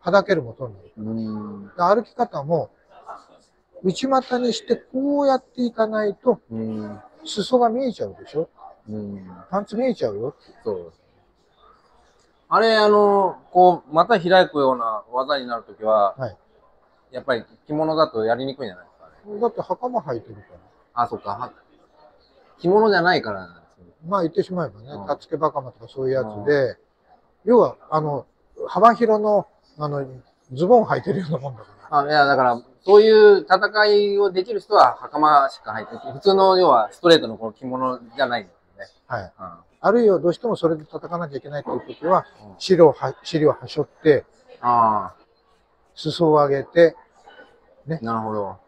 はだけることになる。歩き方も、内股にして、こうやっていかないと、裾が見えちゃうでしょ。パンツ見えちゃうよ。そう。あれ、また開くような技になるときは、やっぱり着物だとやりにくいんじゃないですかね。だって袴履いてるから。あ、そっか。着物じゃないからなんですよね。まあ言ってしまえばね、たつけばかまとかそういうやつで、要は、幅広の、ズボン履いてるようなもんだから。いや、だから、そういう戦いをできる人は袴しか履いてない。普通の、要はストレートのこの着物じゃないんですよね。あるいはどうしてもそれで叩かなきゃいけないというときは、資料をはしょって、裾を上げて、ね。なるほど。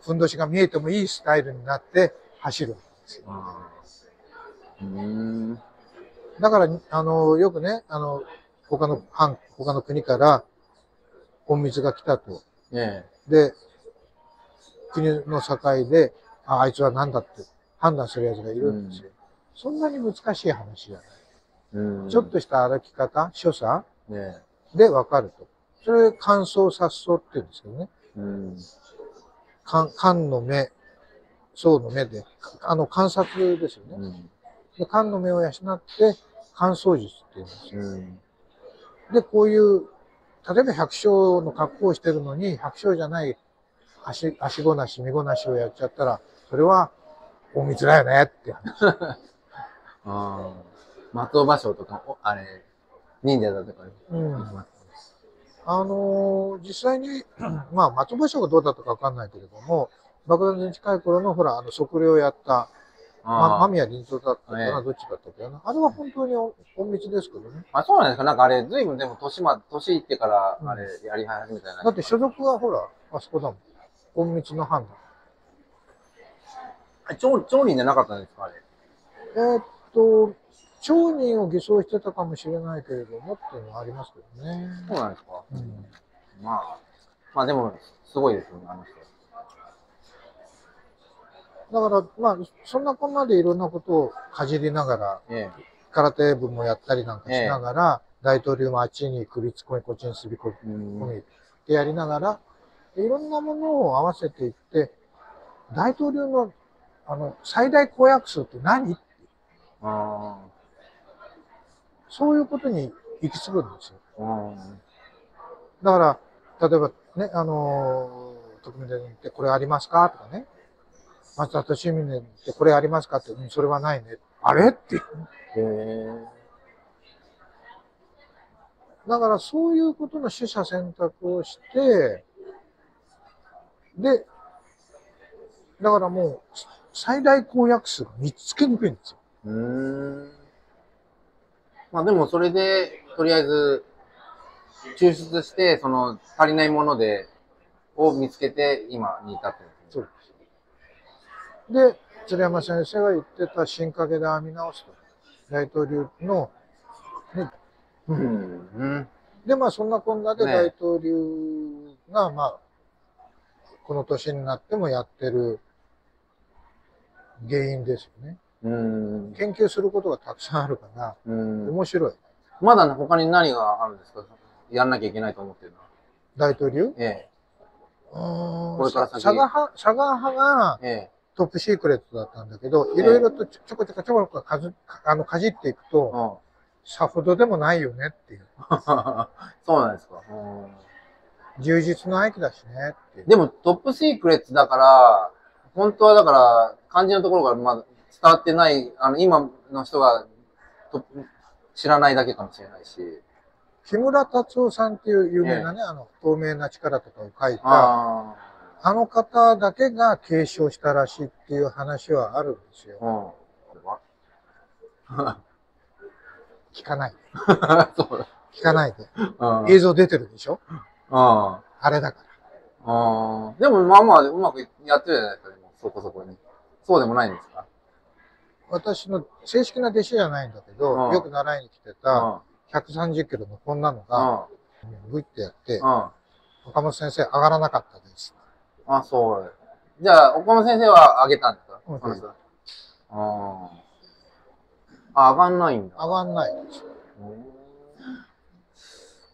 ふんどしが見えてもいいスタイルになって走るんですよ。だから、よくね、他の国から、お水が来たと。で、国の境で、あいつは何だって判断する奴がいるんですよ。そんなに難しい話じゃない。ちょっとした歩き方、所作で分かると。それ、乾燥、殺相って言うんですけどね。乾の目、燥の目で、観察ですよね。乾の目を養って、乾燥術って言うんですよ。で、こういう、例えば百姓の格好をしてるのに、百姓じゃない足ごなし、身ごなしをやっちゃったら、それは、隠密だよねって話。松尾芭蕉とか、あれ、忍者だとかね。実際に、まあ、松尾芭蕉がどうだったかわかんないけれども、幕末に近い頃の、ほら、測量をやった、間宮林蔵だったかな、どっちだったかな。あれは本当に隠密ですけどね。あ、そうなんですか。なんかあれ、随分でも年いってから、あれ、やり始めたじゃないですか。だって所属はほら、あそこだもん。隠密の判断。町人じゃなかったんですか、あれ。商人を偽装してたかもしれないけれどもっていうのはありますけどね。そうなんですか。まあでも、すごいですよね、だから、まあ、そんなこんなでいろんなことをかじりながら、空手部もやったりなんかしながら、大統領もあっちに首突っ込み、こっちにすり込みってやりながら、いろんなものを合わせていって、大統領の、最大公約数って何？そういうことに行き着くんですよ。だから、例えばね、特命で言ってこれありますかとかね、松田利文でってこれありますかって、それはないね。あれって。だからそういうことの取捨選択をして、で、だからもう最大公約数が見つけにくいんですよ。まあでもそれで、とりあえず抽出して、その足りないもので、を見つけて今に至ってる。そうです。で、鶴山先生が言ってた進化系で編み直すと。大東流の、ね、で、まあそんなこんなで大東流が、まあ、この年になってもやってる原因ですよね。研究することがたくさんあるから、面白い。まだね、他に何があるんですか？やんなきゃいけないと思ってるのは。大東流？ええ。佐賀派がトップシークレットだったんだけど、いろいろとちょこちょこちょこかじっていくと、さほどでもないよねっていう。そうなんですか。充実の秋だしねっていう。でもトップシークレットだから、本当はだから漢字のところからまだ伝わってない、今の人が知らないだけかもしれないし。木村達夫さんっていう有名なね、透明な力とかを書いた、あの方だけが継承したらしいっていう話はあるんですよ。聞かない。聞かないで。映像出てるでしょ？あれだから。でもまあまあうまくやってるじゃないですか、そこそこに。そうでもないんですか？私の正式な弟子じゃないんだけど、よく習いに来てた、130キロのこんなのが、ブイってやって、岡本先生上がらなかったです。あ、そう。じゃあ、岡本先生は上げたんですか？上がんないんだ。上がんないです。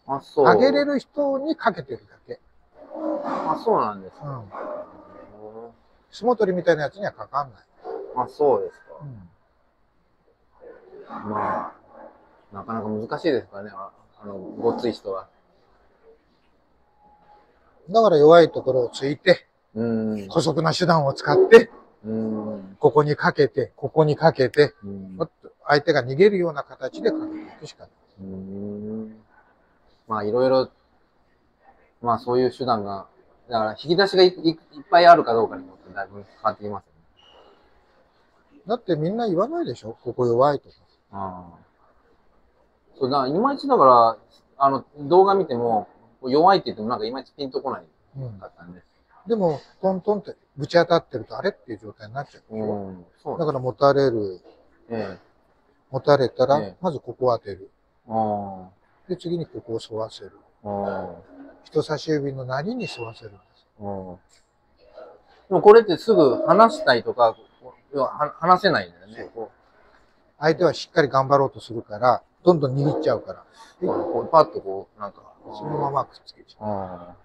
あ、そう。上げれる人にかけてるだけ。あ、そうなんですか。相撲取りみたいなやつにはかかんない。あ、そうですか。まあ。なかなか難しいですからね、ごっつい人は。だから弱いところをついて、古速な手段を使って、ここにかけて、ここにかけて、もっと相手が逃げるような形でかけていくしかない。まあいろいろ、まあそういう手段が、だから引き出しが いっぱいあるかどうかによってだいぶ変わってきますよね。だってみんな言わないでしょ、ここ弱いとか。いまいちだから、動画見ても、弱いって言ってもなんかいまいちピンとこないかったんで。でも、トントンってぶち当たってるとあれっていう状態になっちゃう。そうだから持たれる。持たれたら、まずここを当てる。で、次にここを沿わせる。人差し指のなりに沿わせるんです。でもこれってすぐ離したいとか、離せないんだよね。相手はしっかり頑張ろうとするから、どんどん握っちゃうから。パッとこう、なんか、そのままくっつけちゃ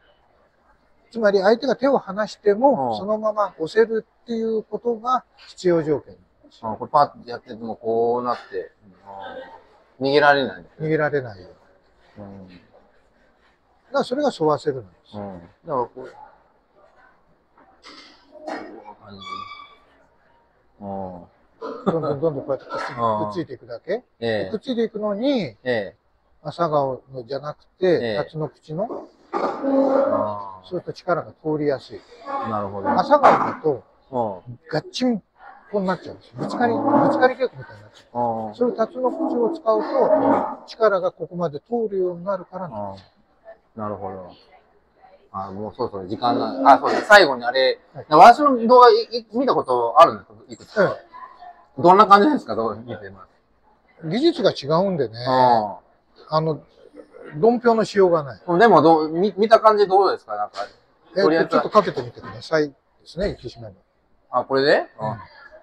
う。つまり相手が手を離しても、そのまま押せるっていうことが必要条件なんです。これパッとやっててもこうなって、逃げられない。逃げられないよ。だからそれが沿わせるんです。だからこう、こういう感じ。どんどんこうやってくっついていくだけ。くっついていくのに、朝顔のじゃなくて、夏の口の、そうすると力が通りやすい。なるほど。朝顔だと、ガッチンこうなっちゃうんですよ。ぶつかり稽古みたいになっちゃう。それを夏の口を使うと、力がここまで通るようになるからなんです。なるほど。あ、もうそうそう、時間なんで。あ、そうです。最後にあれ、私の動画見たことあるんですか？いくつか。どんな感じですか？どう見てます？技術が違うんでね。ドンピョのしようがない。でも見た感じどうですか？なんか。ちょっとかけてみてくださいですね、引き締める。あ、これで？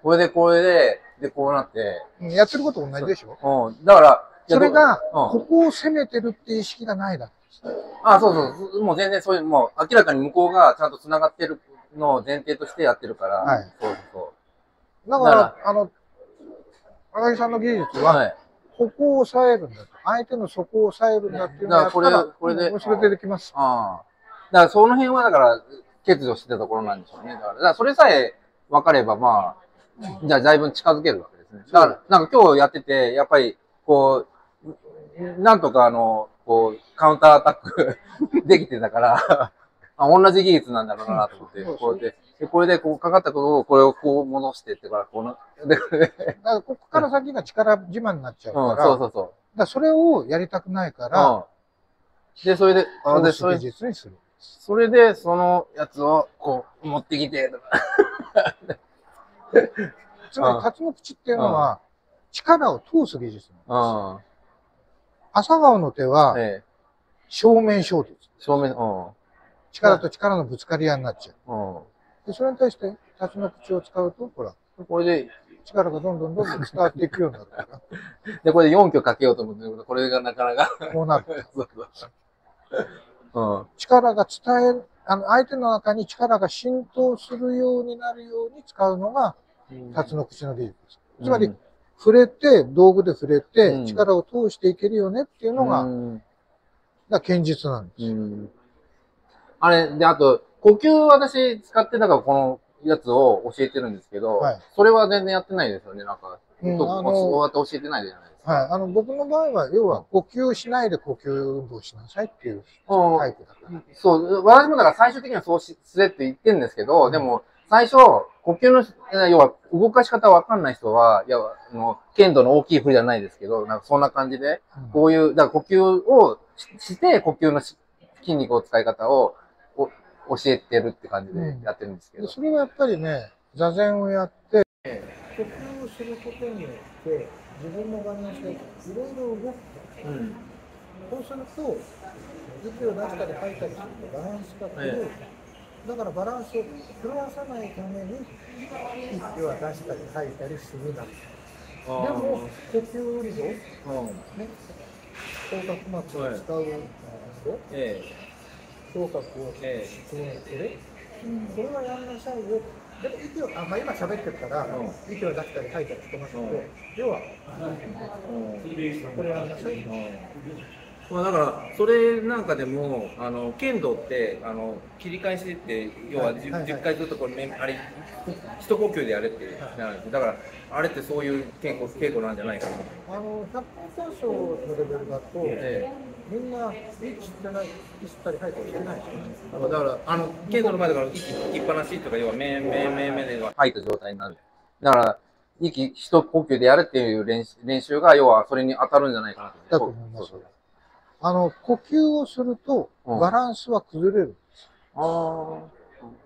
これで、こうなって。やってること同じでしょ？だから、それが、ここを攻めてるって意識がないだけです。あ、そうそう。もう全然そういう、もう明らかに向こうがちゃんと繋がってるのを前提としてやってるから。はい。そうそう。だから、赤木さんの技術は、ここを抑えるんだと。相手の底を抑えるんだっていうのは、これで、面白い出てきます。だから、その辺は、だから、欠如してたところなんでしょうね。だからそれさえ分かれば、まあ、じゃあ、だいぶ近づけるわけですね。だから、なんか今日やってて、やっぱり、こう、なんとかこう、カウンターアタックできてたから、同じ技術なんだろうなと思って、こうやって。で、これで、こう、かかったことを、これをこう戻してってから、この、だから、ここから先が力自慢になっちゃうから、そうそうそう。だから、それをやりたくないから、で、それで、技術にする。それで、そのやつを、こう、持ってきて、とか。つまり、タツノクチっていうのは、力を通す技術なんです。朝顔の手は、正面衝突。正面、力と力のぶつかり合いになっちゃう。で、それに対して、タツノクチを使うと、ほら、これで、力がどんどん伝わっていくようになるから。で、これで4挙かけようと思うんだけど、これがなかなか。こうなる。力が伝え、相手の中に力が浸透するようになるように使うのが、タツノクチの技術です。つまり、触れて、道具で触れて、力を通していけるよねっていうのが、堅実なんです。あれ、で、あと、呼吸私使ってたからこのやつを教えてるんですけど、はい、それは全然やってないですよね、なんか。そうやって教えてないじゃないですか。はい。僕の場合は、要は呼吸しないで呼吸運動しなさいっていうタイプだから。そう、私もだから最終的にはそうすれって言ってるんですけど、でも最初、呼吸の、要は動かし方わかんない人は、いや、剣道の大きい振りじゃないですけど、なんかそんな感じで、こういう、だから呼吸をして、呼吸の筋肉を使い方を、教えてるって感じでやってるんですけど、それはやっぱりね、座禅をやって呼吸をすることによって自分の場面でいろいろ動く、そうすると息を出したり吐いたりするとバランスが狂う、だからバランスを狂わさないために息は出したり吐いたりするな、でも呼吸運動、ね、横隔膜を使う運動、聴覚を質問する、これはやんなさいよ。でも息を、今喋ってるから、息を出したり吐いたりしてますので、要は、これやんなさいよ。だから、それなんかでも、剣道って、切り返しって、要は10回ずっとこれ、あれ、一呼吸でやれって、だから、あれってそういう稽古なんじゃないかな。百歩鑑賞のレベルだと、みんな息してない、息したり吐いたりしてないですよね。だから、剣道の前だから、息吐きっぱなしとか、要は、めで吐いた状態になる。だから、息、一呼吸でやるっていう練習が、要は、それに当たるんじゃないかなと。だと思います。呼吸をすると、バランスは崩れるんです。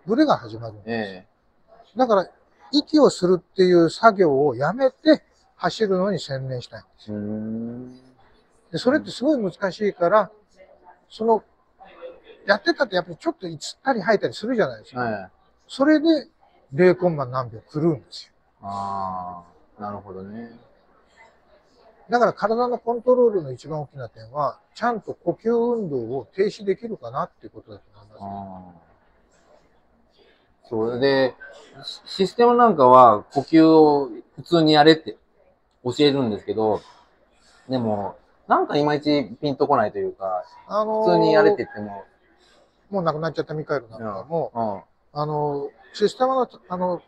ブレが始まるんです。だから、息をするっていう作業をやめて、走るのに専念したいんですよ。で、それってすごい難しいから、やってたってやっぱりちょっと吸ったり吐いたりするじゃないですか。それで、0コンマ何秒狂うんですよ。なるほどね。だから体のコントロールの一番大きな点は、ちゃんと呼吸運動を停止できるかなっていうことだと思います。それで、システムなんかは呼吸を普通にやれって教えるんですけど、でも、なんかいまいちピンとこないというか、普通にやれてっても。もう亡くなっちゃったミカエルなんかも、システムの、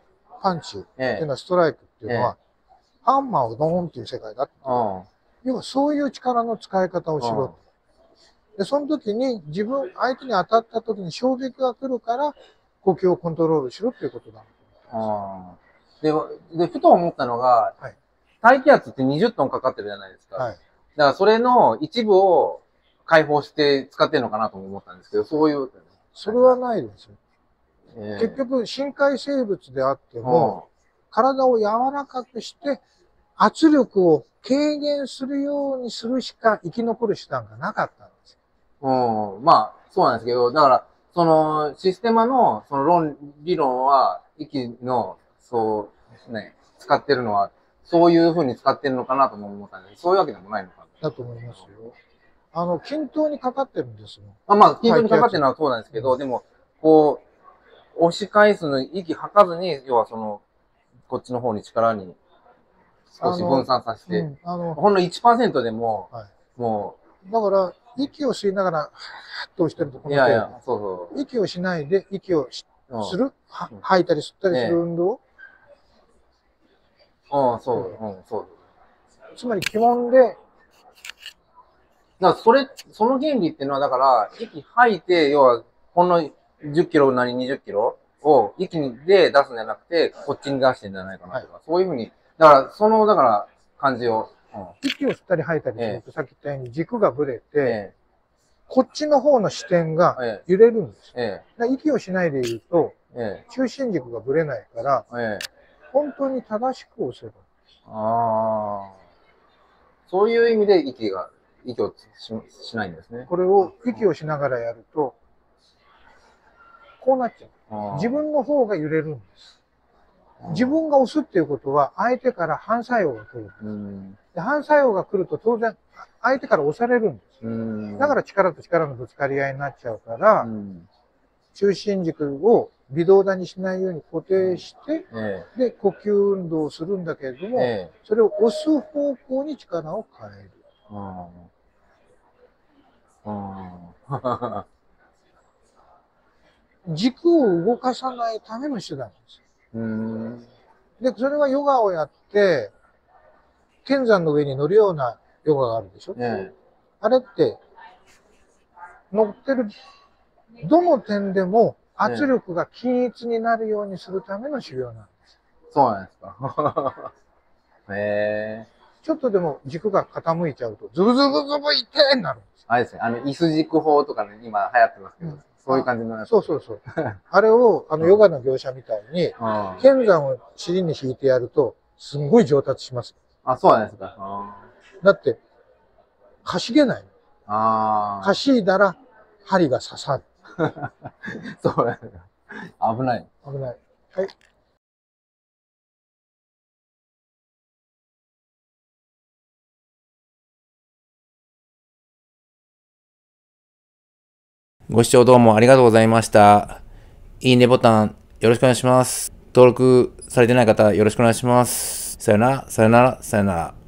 パンチっていうのはストライクっていうのは、ハンマーをドーンっていう世界だって。要はそういう力の使い方をしろと。で、その時に相手に当たった時に衝撃が来るから、呼吸をコントロールしろっていうことだと。で、ふと思ったのが、大気圧って20トンかかってるじゃないですか。だからそれの一部を解放して使ってるのかなと思ったんですけど、そういう。それはないですよ。結局、深海生物であっても、体を柔らかくして圧力を軽減するようにするしか生き残る手段がなかったんですよ。まあ、そうなんですけど、だから、システマの、理論は、息の、使ってるのは、そういうふうに使ってるのかなとも思ったんです。そういうわけでもないのかな。だと思いますよ。均等にかかってるんですよ。均等にかかってるのはそうなんですけど、でも、こう、押し返すのに息吐かずに、要はこっちの方に力に少し分散させて、ほんの 1% でも、もう。だから、息を吸いながら、はーっと押してるところで、息をしないで、息をする、吐いたり吸ったりする運動。つまり、基本で、だからその原理っていうのは、だから、息吐いて、要は、ほんの10キロなり20キロを息で出すんじゃなくて、こっちに出してんじゃないかなとか、はい、そういうふうに、だから、感じを。うん、息を吸ったり吐いたりすると、さっき言ったように軸がぶれて、こっちの方の視点が揺れるんですよ。だから息をしないでいると、中心軸がぶれないから、本当に正しく押せるんです。ああ。そういう意味で息をしないんですね。これを息をしながらやると、こうなっちゃう。自分の方が揺れるんです。自分が押すっていうことは、相手から反作用が来るんです。で、反作用が来ると当然、相手から押されるんです。だから力と力のぶつかり合いになっちゃうから、中心軸を微動だにしないように固定して、で、呼吸運動をするんだけれども、それを押す方向に力を変える。軸を動かさないための手段ですよ。で、それはヨガをやって、剣山の上に乗るようなヨガがあるでしょ、あれって、乗ってる、どの点でも圧力が均一になるようにするための修行なんです。そうなんですか。へぇ。ちょっとでも軸が傾いちゃうと、ズブズブズブいってになるんです。あれですね、椅子軸法とかね、今流行ってますけど。そういう感じのやつ。そうそうそう。あれを、ヨガの業者みたいに、剣山を尻に敷いてやると、すんごい上達します。あ、そうなんですか。だって、かしげない。かしいだら、針が刺さる。そうなんです。危ない。危ない。はい。ご視聴どうもありがとうございました。いいねボタンよろしくお願いします。登録されてない方よろしくお願いします。さよなら、さよなら、さよなら。